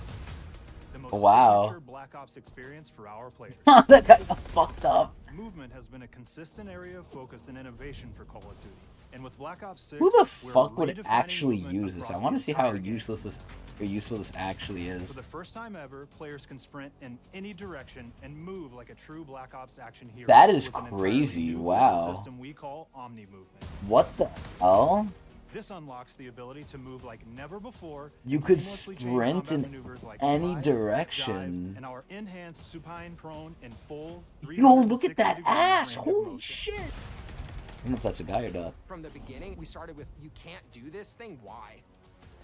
the most wow. Black Ops experience for our players. That got fucked up. Movement has been a consistent area of focus and innovation for Call of Duty. And with Black Ops six, who the fuck would actually use this? I want to see how useless this, how useful this actually is. For the first time ever, players can sprint in any direction and move like a true Black Ops action hero. That is crazy! Wow. System we call Omni movement. What the hell? This unlocks the ability to move like never before. You could sprint in like any slide, direction. Dive, and our enhanced supine prone in full. Yo, look at that ass! Holy shit! I don't know if that's a guy or not. From the beginning, we started with you can't do this thing. Why?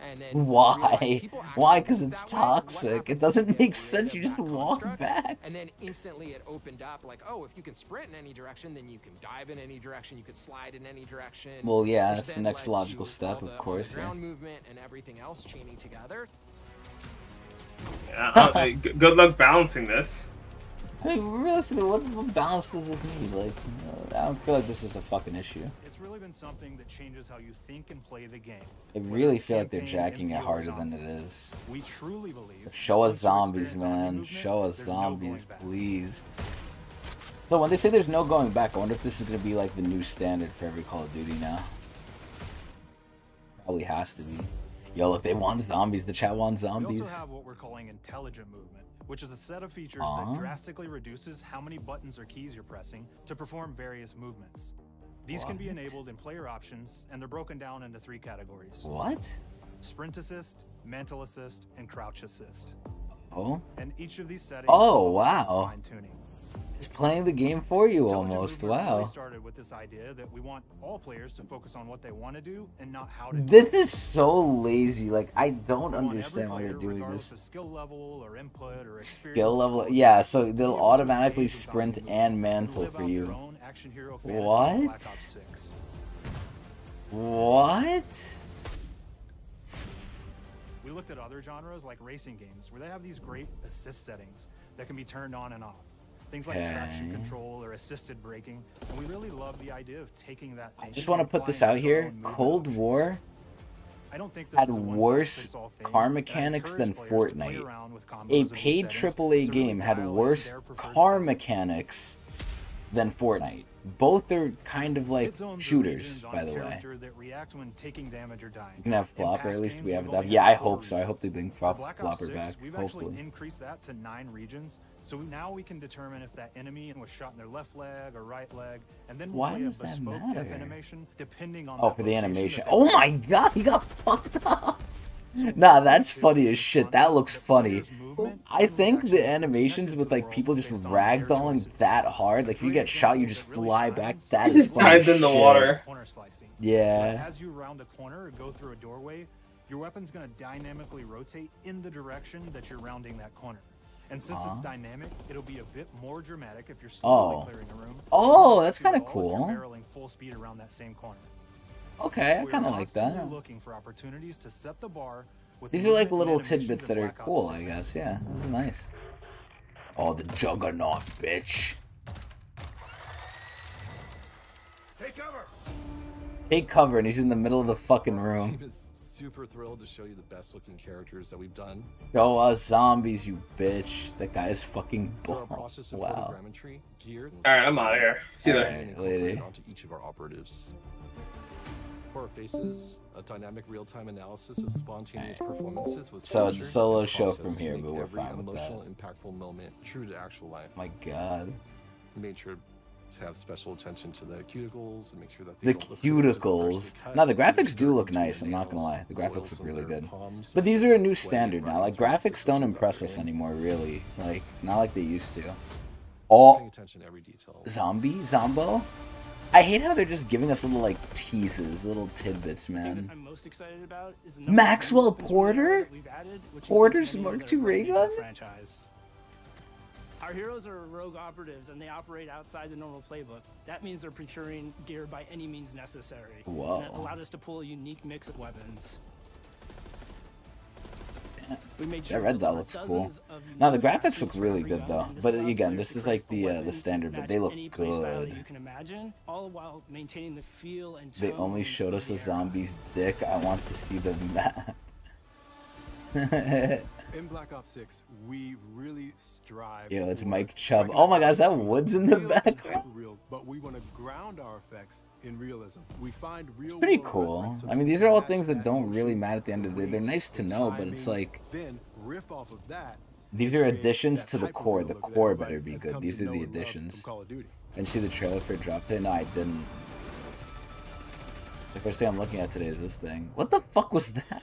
And then why? Why? Because it's toxic. It doesn't make sense. You just walk back. And then instantly it opened up like, oh, if you can sprint in any direction, then you can dive in any direction. You could slide in any direction. Well, yeah, that's the next logical step, of course. Ground movement and everything else chaining together. Yeah. Good luck balancing this. I mean, realistically, what, what balance does this need? Like, you know, I don't feel like this is a fucking issue. It's really been something that changes how you think and play the game. I really feel like they're jacking it harder than it is. We truly believe. Show us zombies, man. Show us zombies, please. So when they say there's no going back, I wonder if this is gonna be like the new standard for every Call of Duty now. Probably has to be. Yo, look, they want zombies. The chat wants zombies. We also have what we're calling intelligent movement, which is a set of features uh-huh. that drastically reduces how many buttons or keys you're pressing to perform various movements. These what? can be enabled in player options, and they're broken down into three categories. What? Sprint assist, mantle assist, and crouch assist. Oh? And each of these settings... Oh, wow. Fine-tuning. It's playing the game for you almost, wow. We started with this idea that we want all players to focus on what they want to do and not how to do. This is so lazy. Like, I don't understand why they're doing this. Skill level or input or experience. Skill level, yeah, so they'll automatically sprint and mantle for you. What? What? We looked at other genres like racing games where they have these great assist settings that can be turned on and off. Things like okay. traction control or assisted braking, and we really love the idea of taking that thing. I just want to put this out here. Cold War I don't think this had worse car mechanics than Fortnite. A paid triple A game had worse car mechanics than Fortnite. Both are kind of like shooters, by the way. You can have Flopper, at least we have that. Yeah, I hope so. I hope they bring Flopper back, hopefully. Increased that to nine regions, so now we can determine if that enemy was shot in their left leg or right leg, and then why does that matter? Oh, for the animation. Oh my god, he got fucked up. Nah, that's funny as shit. That looks funny. I think the animations with like people just ragdolling that hard, like if you get shot, you just fly back. That is funny. He just dives in the water. Yeah. As you round a corner or go through a doorway, your weapon's gonna dynamically rotate in the direction that you're rounding that corner. And since uh-huh. it's dynamic, it'll be a bit more dramatic if you're slowly oh. clearing a room. Oh, that's kind of cool. Barreling full speed around that same corner. Okay, I kind of like that. Looking for opportunities to set the bar. These are like little tidbits that are cool, I guess. Yeah, this is nice. Oh, the juggernaut, bitch. Take cover. Take cover, and he's in the middle of the fucking room. Team is super thrilled to show you the best-looking characters that we've done. Show us zombies, you bitch. That guy is fucking bull. Wow. All right, I'm out of here. See you later. Later. Onto each of our operatives. For our faces, a dynamic real-time analysis of spontaneous performances was so it's a solo show from here, but we're fine with that. Emotional, impactful moment, true to actual life. My God, we made sure to have special attention to the cuticles and make sure that they the don't cuticles. Look now the graphics do look nice. I'm not gonna lie, the graphics look really good. But these are a new standard now. Like graphics don't impress us anymore, really. Like not like they used to. All zombie, zombo. I hate how they're just giving us little like teases, little tidbits, man. I'm most excited about is the Maxwell Porter? Added, Porter's Mark two ray gun? Franchise. Our heroes are rogue operatives and they operate outside the normal playbook. That means they're procuring gear by any means necessary. Whoa. That allowed us to pull a unique mix of weapons. We made sure that red dot looks cool. Now the graphics look really good though, but again, this is like the uh, the standard, but they look good. They only showed us a zombie's dick. I want to see the map. In Black Ops six, we really strive. Yo, it's Mike Chubb. Oh my gosh, that Woods in the background. But we want to ground our effects in realism. We find real. It's pretty cool. I mean, these are all things that don't really matter at the end of the day. They're nice to know, but it's like these are additions to the core. The core better be good. These are the additions. And see the trailer for drop today? No, I didn't. The first thing I'm looking at today is this thing. What the fuck was that?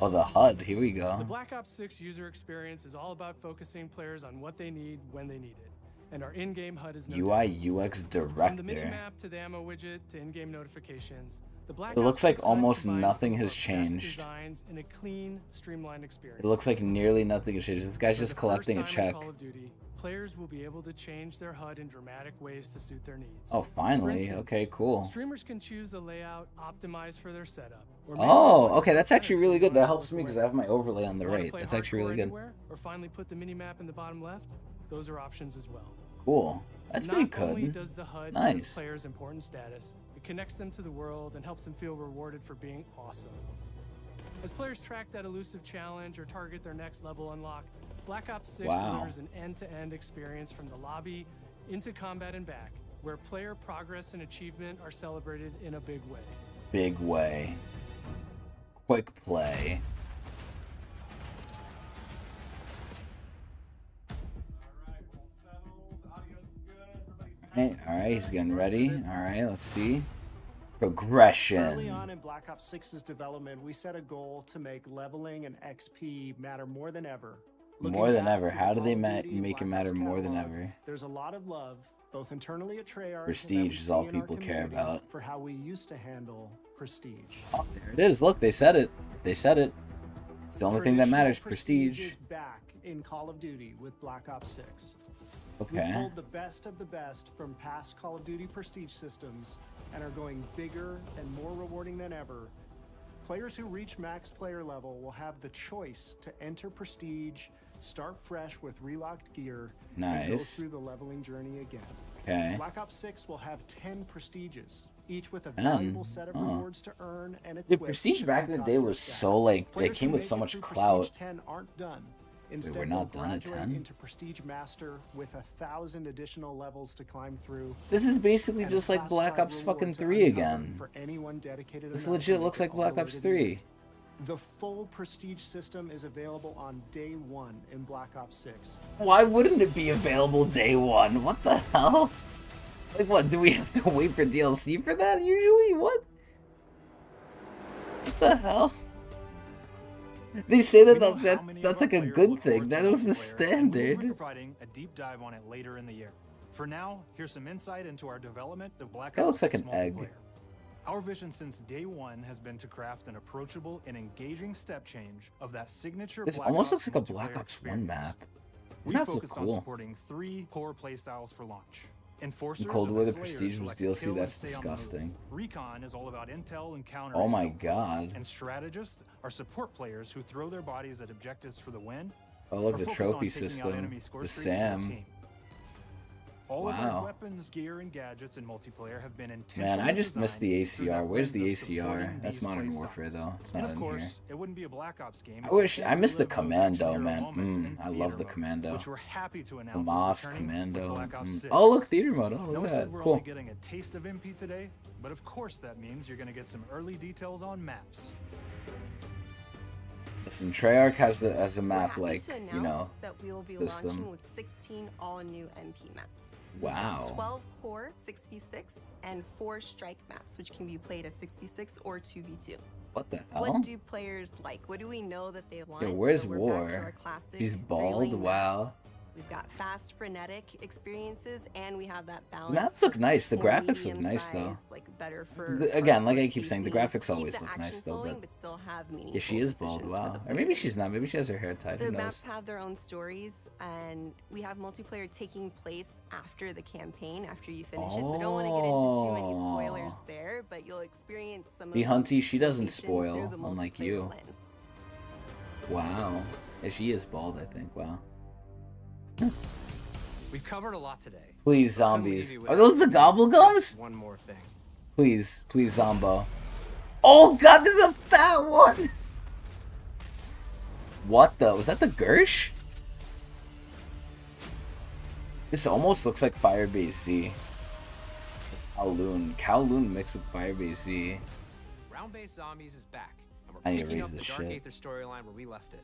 Oh, the H U D. Here we go. The Black Ops six user experience is all about focusing players on what they need when they need it, and our in-game H U D is no U I U X director. From the minimap to the ammo widget to in-game notifications, the Black It looks like almost nothing has changed. In a clean, streamlined experience. It looks like nearly nothing has changed. This guy's just collecting a check. Call of Duty, players will be able to change their H U D in dramatic ways to suit their needs. Oh, finally. Instance, okay, cool. Streamers can choose a layout optimized for their setup. Oh, okay, that's actually really good. That helps me because I have my overlay on the right. That's actually really good. Or finally put the minimap in the bottom left. Those are options as well. Cool. That's pretty good. Does the H U D nice. Players' important status. It connects them to the world and helps them feel rewarded for being awesome. As players track that elusive challenge or target their next level unlock, Black Ops six wow. delivers an end-to-end experience from the lobby into combat and back, where player progress and achievement are celebrated in a big way. Big way. Quick play. Hey, all right, he's getting ready. All right, let's see. Progression. Early on in Black Ops six's development, we set a goal to make leveling and X P matter more than ever. Looking more than ever. How do they ma make it matter more than ever? There's a lot of love, both internally at Treyarch. Prestige is all people care about. For how we used to handle prestige. Oh, there it is. Look, they said it. They said it. It's the only thing that matters. Prestige. Prestige is back in Call of Duty with Black Ops six. Okay. We pulled the best of the best from past Call of Duty prestige systems and are going bigger and more rewarding than ever. Players who reach max player level will have the choice to enter prestige Start fresh with relocked gear. Nice. And go through the leveling journey again. Okay. Black Ops six will have ten prestiges, each with a valuable um, set of oh. rewards to earn and equip. The prestige back in the day was so like they came with so much clout. ten aren't done. Instead, we were not done at ten. Into Prestige Master with a thousand additional levels to climb through. This is basically just like Black Ops fucking three again. For anyone dedicated, this legit looks like Black Ops three. The full prestige system is available on day one in Black Ops six. Why wouldn't it be available day one? What the hell? Like what, do we have to wait for D L C for that usually? What? What the hell? They say that, that, that that's like a good thing. That was the standard. We're providing a deep dive on it later in the year. For now, here's some insight into our development of Black Ops six multiplayer. Our vision since day one has been to craft an approachable and engaging step change of that signature. This Black almost Ops looks like a Black Ops one map. We focused cool. on supporting three core playstyles for launch. Enforcers Cold War, the Prestige was D L C. That's disgusting. Recon is all about intel and counter. Oh my god. And strategists are support players who throw their bodies at objectives for the win. I love the trophy system. The SAM. All wow. of our weapons, gear, and gadgets in multiplayer have been intentional. Man, I just missed the A C R. Where's the A C R? That's Modern Warfare, though. It's not in here. It wouldn't be a Black Ops game. I wish I missed the Commando, man. Mm, I love the Commando. Which we're happy to announce. Moss Commando. Mm. Oh, look, theater mode. Oh, look at that. Cool. We're only getting a taste of M P today, but of course that means you're going to get some early details on maps. Listen, Treyarch has the as a map like you know that we will be system. launching with sixteen all new M P maps. Wow. twelve core six v six and four strike maps, which can be played as six v six or two v two. What the hell? What do players like? What do we know that they want? Yeah, where's so War? He's bald. Wow. Maps. We've got fast, frenetic experiences, and we have that balance. Maps look nice. The graphics look nice, size, though. Like, better for the, again, like I keep easy. saying, the graphics always the look nice, though. But, but still have yeah, she is bald. Wow. Or maybe she's not. Maybe she has her hair tied. The Who maps knows? have their own stories, and we have multiplayer taking place after the campaign, after you finish oh. it. So I don't want to get into too many spoilers there, but you'll experience some of the Hunty, she doesn't spoil, unlike you. Lens. Wow. Yeah, she is bald, I think. Wow. We've covered a lot today. Please, zombies. Are those the gobblegums? One more thing. Please, please, Zombo. Oh god, there's a fat one! What the? Was that the Gersh? This almost looks like Firebase Z. Kowloon. Kowloon mixed with Firebase Z. Round-based Zombies is back. And we're I need to raise this shit. Storyline where we left it.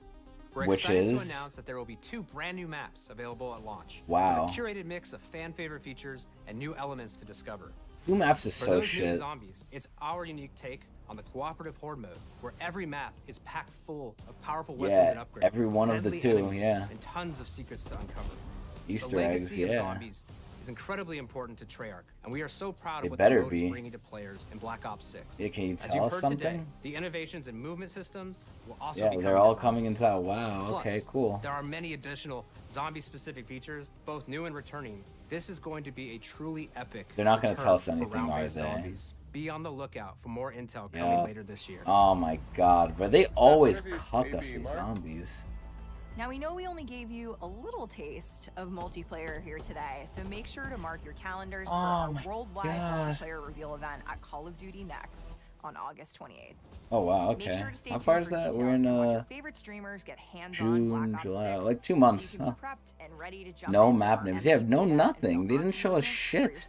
We're Which excited is... to announce that there will be two brand new maps available at launch. Wow. With a curated mix of fan favorite features and new elements to discover. Two maps is For so those shit. Zombies, it's our unique take on the cooperative horde mode, where every map is packed full of powerful weapons yeah, and upgrades. Every one of the two, yeah. And tons of secrets to uncover. Easter the legacy eggs, yeah. of zombies is incredibly important to Treyarch, and we are so proud of what the road is bringing to players in Black Ops six. Yeah, can you tell As you've us heard something? Today, the innovations in movement systems will also yeah, be they're all coming inside. Wow, Plus, okay, cool. There are many additional zombie-specific features, both new and returning. This is going to be a truly epic They're not going to tell us anything, are they? Zombies. Be on the lookout for more intel yeah. coming later this year. Oh my god, but they it's always cuck us with zombies. Now, we know we only gave you a little taste of multiplayer here today, so make sure to mark your calendars oh for our worldwide God. multiplayer reveal event at Call of Duty Next on August twenty-eighth. Oh, wow, okay. Make sure to stay How far is that? We're in uh, June, July, like two months. So huh. and ready to jump no map names. Yeah, no nothing. They didn't show us shit.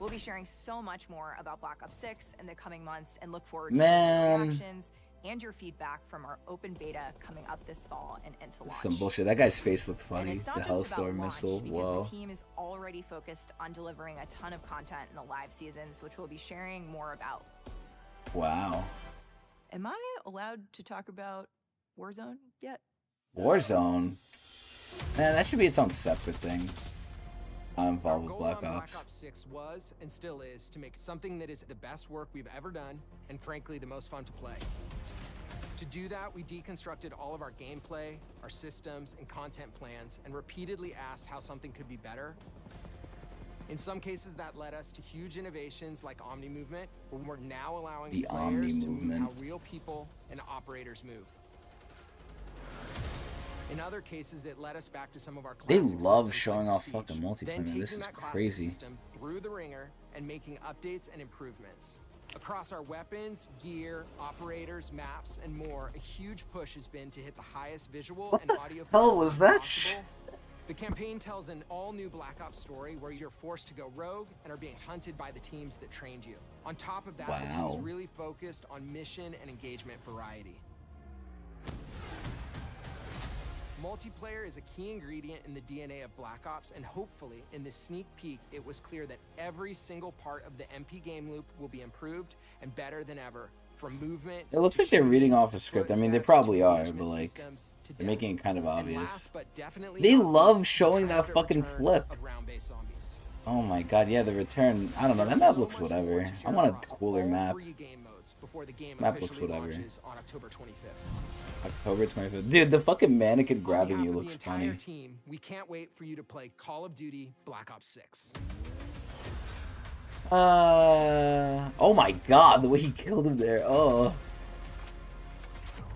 We'll be sharing so much more about Black Ops six in the coming months and look forward to your reactions and your feedback from our open beta coming up this fall and into launch. Some bullshit. That guy's face looked funny. The Hellstorm missile. Whoa. The team is already focused on delivering a ton of content in the live seasons, which we'll be sharing more about. Wow. Am I allowed to talk about Warzone yet? Warzone? Man, that should be its own separate thing. I'm involved with Black Ops. Black Ops six was and still is to make something that is the best work we've ever done and frankly the most fun to play. To do that, we deconstructed all of our gameplay, our systems, and content plans, and repeatedly asked how something could be better. In some cases, that led us to huge innovations like Omni-Movement, where we're now allowing the players to move how real people and operators move. In other cases, it led us back to some of our classic systems. They love showing off fucking multiplayer. This is crazy. Through the ringer and making updates and improvements. Across our weapons, gear, operators, maps, and more, a huge push has been to hit the highest visual what and audio. What the hell was that? Possible. The campaign tells an all-new Black Ops story where you're forced to go rogue and are being hunted by the teams that trained you. On top of that, wow. the team's really focused on mission and engagement variety. Multiplayer is a key ingredient in the D N A of Black Ops, and hopefully, in this sneak peek, it was clear that every single part of the M P game loop will be improved and better than ever. From movement, it looks like they're reading off a script. I mean, they probably are, but like, they're making it kind of obvious. They love showing that fucking flip. Oh my god, yeah, the return. I don't know, that map looks whatever. I want a cooler map. Map looks whatever. October twenty-fifth. Dude, the fucking mannequin grabbing you looks funny. We can't wait for you to play Call of Duty Black Ops six. Uh oh my god, the way he killed him there. Oh,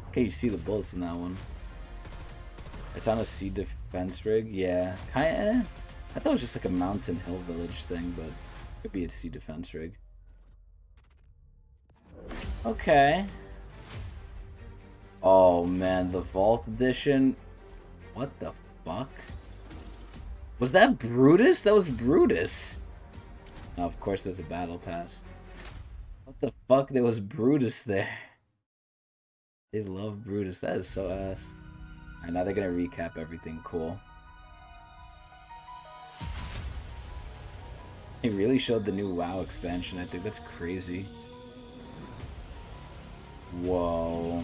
okay, you see the bullets in that one. It's on a sea defense rig. Yeah, kinda. I thought it was just like a mountain hill village thing, but it could be a sea defense rig. Okay. Oh man, the vault edition. What the fuck was that? Brutus? That was Brutus. Oh, of course, there's a battle pass. What the fuck? There was Brutus there. They love Brutus. That is so ass. Alright, now they're gonna recap everything. Cool. He really showed the new WoW expansion. I think that's crazy. Whoa.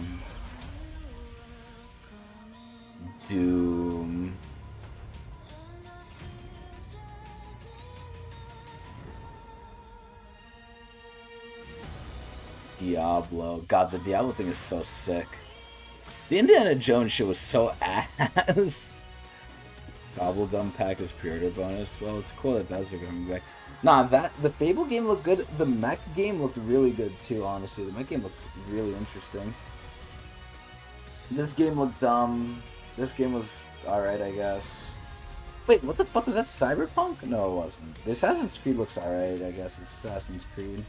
Doom. Diablo. God, the Diablo thing is so sick. The Indiana Jones shit was so ass. Gobblegum pack is pre-order bonus. Well, it's cool that Bethesda are coming back. Nah, that the Fable game looked good. The mech game looked really good too, honestly. The mech game looked really interesting. This game looked dumb. This game was alright, I guess. Wait, what the fuck? Was that Cyberpunk? No, it wasn't. The Assassin's Creed looks alright, I guess. It's Assassin's Creed.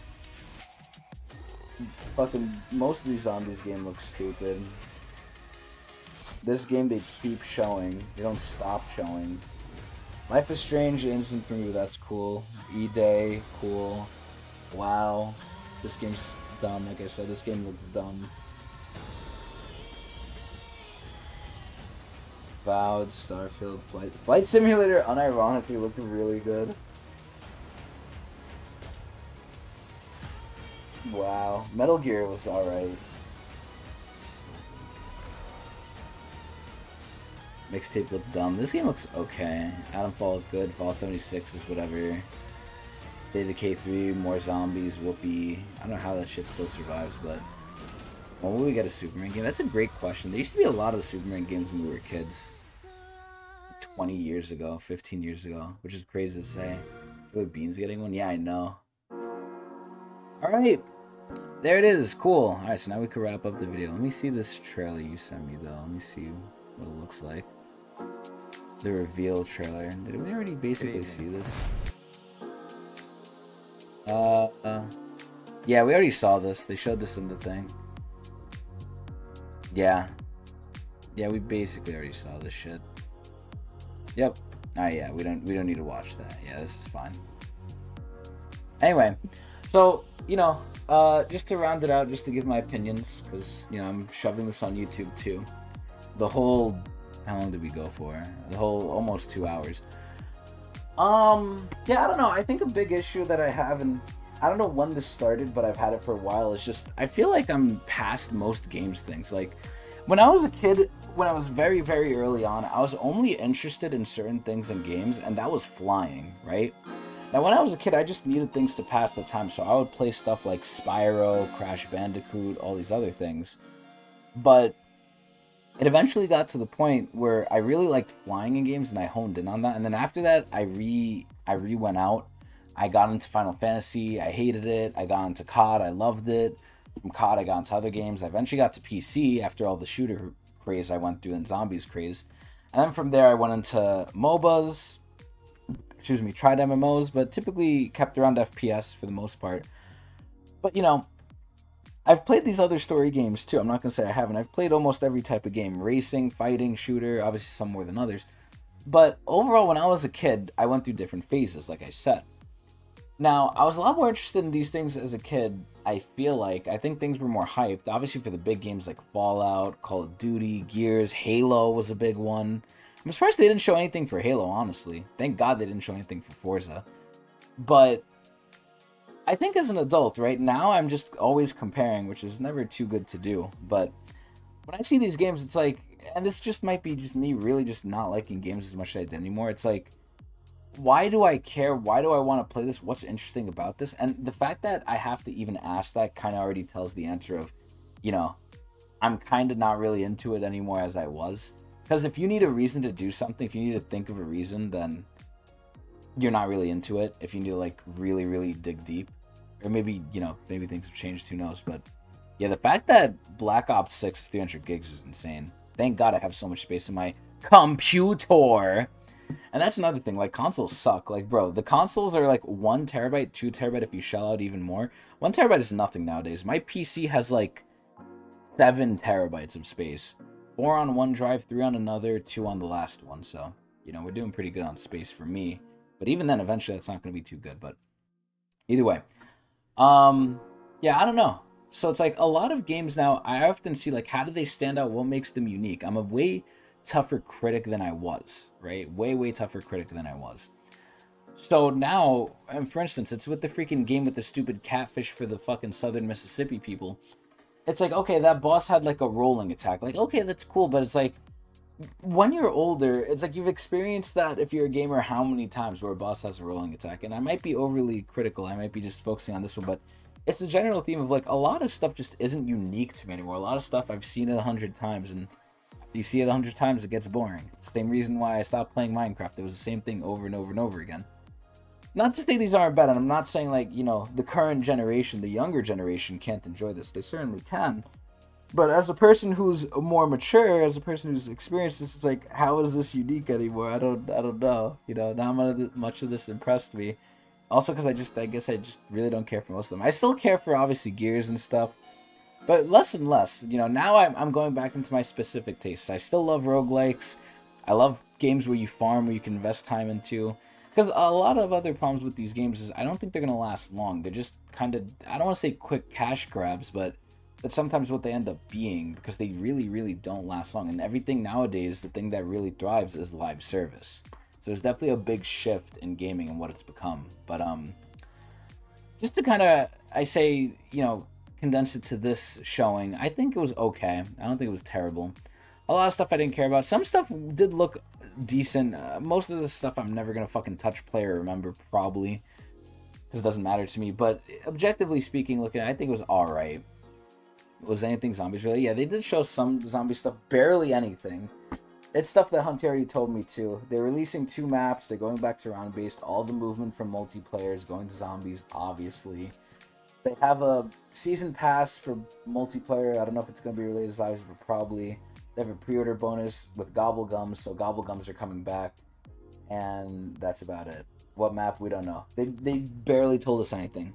Fucking most of these zombies game looks stupid. This game they keep showing. They don't stop showing. Life is Strange, Instant for me, that's cool. E Day, cool. Wow. This game's dumb, like I said, this game looks dumb. Vowed, Starfield, Flight. Flight Simulator unironically looked really good. Wow, Metal Gear was alright. Mixtape looked dumb. This game looks okay. Adamfall looked good. Fallout seventy-six is whatever. State of Decay three, more zombies, whoopee. I don't know how that shit still survives, but... when will we get a Superman game? That's a great question. There used to be a lot of Superman games when we were kids. twenty years ago, fifteen years ago, which is crazy to say. I feel like Bean's getting one? Yeah, I know. Alright. There it is, cool. Alright, so now we can wrap up the video. Let me see this trailer you sent me, though. Let me see what it looks like. The reveal trailer. Did we already basically see this? Uh, uh, yeah, we already saw this. They showed this in the thing. Yeah. Yeah, we basically already saw this shit. Yep. Ah, yeah, we don't, we don't need to watch that. Yeah, this is fine. Anyway, so... you know, uh, just to round it out, just to give my opinions, because, you know, I'm shoving this on YouTube, too. The whole... how long did we go for? The whole almost two hours. Um, yeah, I don't know. I think a big issue that I have, and I don't know when this started, but I've had it for a while, is just, I feel like I'm past most games things. Like, when I was a kid, when I was very, very early on, I was only interested in certain things in games, and that was flying, right? Now, when I was a kid, I just needed things to pass the time, so I would play stuff like Spyro, Crash Bandicoot, all these other things. But it eventually got to the point where I really liked flying in games, and I honed in on that. And then after that, I re I re went out. I got into Final Fantasy. I hated it. I got into C O D. I loved it. From C O D, I got into other games. I eventually got to P C after all the shooter craze I went through and zombies craze. And then from there I went into MOBAs, excuse me, tried M M Os, but typically kept around F P S for the most part. But you know, I've played these other story games too. I'm not gonna say I haven't. I've played almost every type of game, racing, fighting, shooter, obviously some more than others. But overall, when I was a kid, I went through different phases, like I said. Now, I was a lot more interested in these things as a kid, I feel like. I think things were more hyped, obviously, for the big games like Fallout, Call of Duty, Gears, Halo was a big one. I'm surprised they didn't show anything for Halo, honestly. Thank God they didn't show anything for Forza. But I think as an adult, right now, I'm just always comparing, which is never too good to do. But when I see these games, it's like, and this just might be just me really just not liking games as much as I did anymore. It's like, why do I care? Why do I want to play this? What's interesting about this? And the fact that I have to even ask that kind of already tells the answer of, you know, I'm kind of not really into it anymore as I was. Because if you need a reason to do something, if you need to think of a reason, then you're not really into it. If you need to, like, really, really dig deep. Or maybe, you know, maybe things have changed, who knows. But yeah, the fact that Black Ops six is three hundred gigs is insane. Thank God I have so much space in my computer. And that's another thing, like, consoles suck. Like, bro, the consoles are like one terabyte, two terabyte if you shell out even more. One terabyte is nothing nowadays. My P C has like seven terabytes of space. Four on one drive, three on another, two on the last one. So, you know, we're doing pretty good on space for me. But even then, eventually, that's not going to be too good. But either way, um, yeah, I don't know. So it's like a lot of games now, I often see, like, how do they stand out? What makes them unique? I'm a way tougher critic than I was, right? Way, way tougher critic than I was. So now, and for instance, it's with the freaking game with the stupid catfish for the fucking Southern Mississippi people. It's like, okay, that boss had like a rolling attack. Like, okay, that's cool. But it's like, when you're older, it's like you've experienced that if you're a gamer, how many times where a boss has a rolling attack. And I might be overly critical. I might be just focusing on this one, but it's the general theme of, like, a lot of stuff just isn't unique to me anymore. A lot of stuff, I've seen it a hundred times, and after you see it a hundred times, it gets boring. It's the same reason why I stopped playing Minecraft. It was the same thing over and over and over again. Not to say these aren't bad, and I'm not saying, like, you know, the current generation, the younger generation can't enjoy this. They certainly can. But as a person who's more mature, as a person who's experienced this, it's like, how is this unique anymore? I don't, I don't know. You know, not much of this impressed me. Also, because I just, I guess I just really don't care for most of them. I still care for, obviously, Gears and stuff, but less and less. You know, now I'm, I'm going back into my specific tastes. I still love roguelikes. I love games where you farm, where you can invest time into. Because a lot of other problems with these games is I don't think they're going to last long. They're just kind of, I don't want to say quick cash grabs, but that's sometimes what they end up being, because they really, really don't last long. And everything nowadays, the thing that really thrives is live service. So there's definitely a big shift in gaming and what it's become. But um, just to kind of, I say, you know, condense it to this showing, I think it was okay. I don't think it was terrible. A lot of stuff I didn't care about. Some stuff did look decent. Uh, most of the stuff I'm never going to fucking touch, play, or remember, probably, because it doesn't matter to me. But objectively speaking, looking at it, I think it was all right. Was anything zombies related? Yeah, they did show some zombie stuff. Barely anything. It's stuff that Hunty already told me too. They're releasing two maps. They're going back to round-based. All the movement from multiplayer is going to zombies, obviously. They have a season pass for multiplayer. I don't know if it's going to be related to zombies, but probably. They have a pre-order bonus with Gobblegums, so Gobblegums are coming back. And that's about it. What map? We don't know. They, they barely told us anything.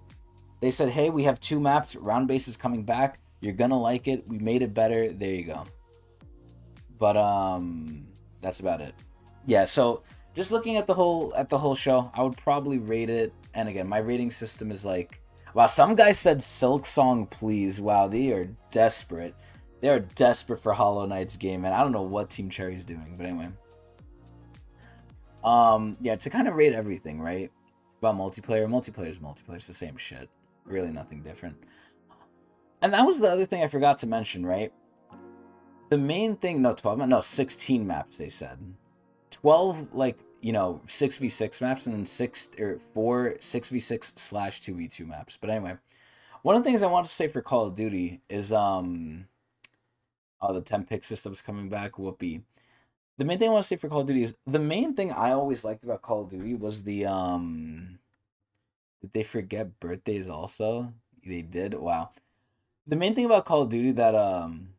They said, hey, we have two maps. Round-based is coming back. You're going to like it. We made it better. There you go. But um, that's about it. Yeah, so just looking at the whole at the whole show, I would probably rate it. And again, my rating system is like, wow, some guy said Silk Song, please. Wow, they are desperate. They are desperate for Hollow Knight's game, and I don't know what Team Cherry's doing, but anyway. Um, yeah, to kind of rate everything, right? About multiplayer, multiplayer is multiplayer. It's the same shit. Really nothing different. And that was the other thing I forgot to mention, right? The main thing, no, twelve, no, sixteen maps, they said. twelve, like, you know, six v six maps, and then six, or four six v six slash two v two maps. But anyway, one of the things I wanted to say for Call of Duty is, um, oh, the ten pick system's coming back, whoopee. The main thing I want to say for Call of Duty is, the main thing I always liked about Call of Duty was the, um, did they forget birthdays also? They did? Wow. The main thing about Call of Duty that, um...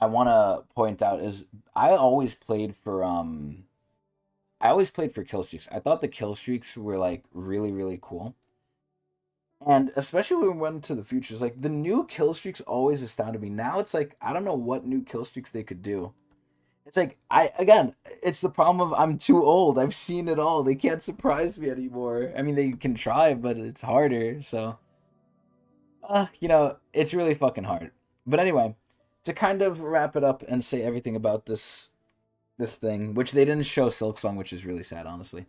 I want to point out is I always played for um, I always played for kill streaks. I thought the kill streaks were like really really cool, and especially when we went into the futures, like the new kill streaks always astounded me. Now it's like I don't know what new kill streaks they could do. It's like I again, it's the problem of I'm too old. I've seen it all. They can't surprise me anymore. I mean, they can try, but it's harder. So, uh, you know, it's really fucking hard. But anyway, to kind of wrap it up and say everything about this this thing, which they didn't show Silksong, which is really sad, honestly.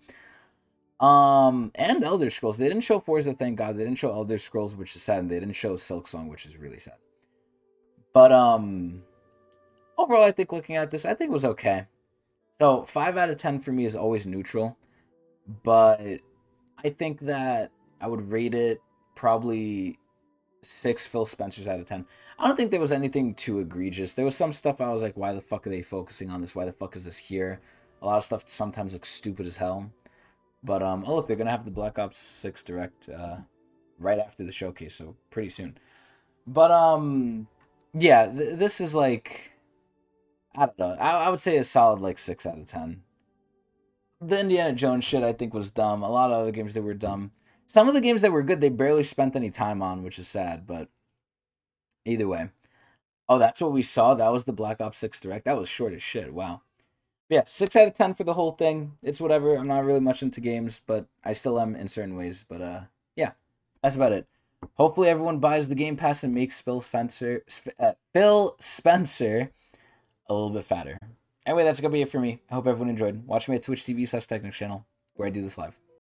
Um, and Elder Scrolls. They didn't show Forza, thank God. They didn't show Elder Scrolls, which is sad, and they didn't show Silksong, which is really sad. But um overall, I think looking at this, I think it was okay. So five out of ten for me is always neutral. But I think that I would rate it probably six Phil Spencers out of ten. I don't think there was anything too egregious. There was some stuff I was like, why the fuck are they focusing on this? Why the fuck is this here? A lot of stuff sometimes looks stupid as hell. But, um, oh, look, they're going to have the Black Ops six Direct uh, right after the showcase, so pretty soon. But, um, yeah, th this is like, I don't know. I, I would say a solid, like, six out of ten. The Indiana Jones shit, I think, was dumb. A lot of other games that were dumb. Some of the games that were good, they barely spent any time on, which is sad, but either way. Oh, that's what we saw. That was the Black Ops six Direct. That was short as shit. Wow. But yeah, six out of ten for the whole thing. It's whatever. I'm not really much into games, but I still am in certain ways. But, uh, yeah, that's about it. Hopefully everyone buys the Game Pass and makes Phil Spencer, uh, Phil Spencer a little bit fatter. Anyway, that's going to be it for me. I hope everyone enjoyed. Watch me at Twitch T V slash Technics channel, where I do this live.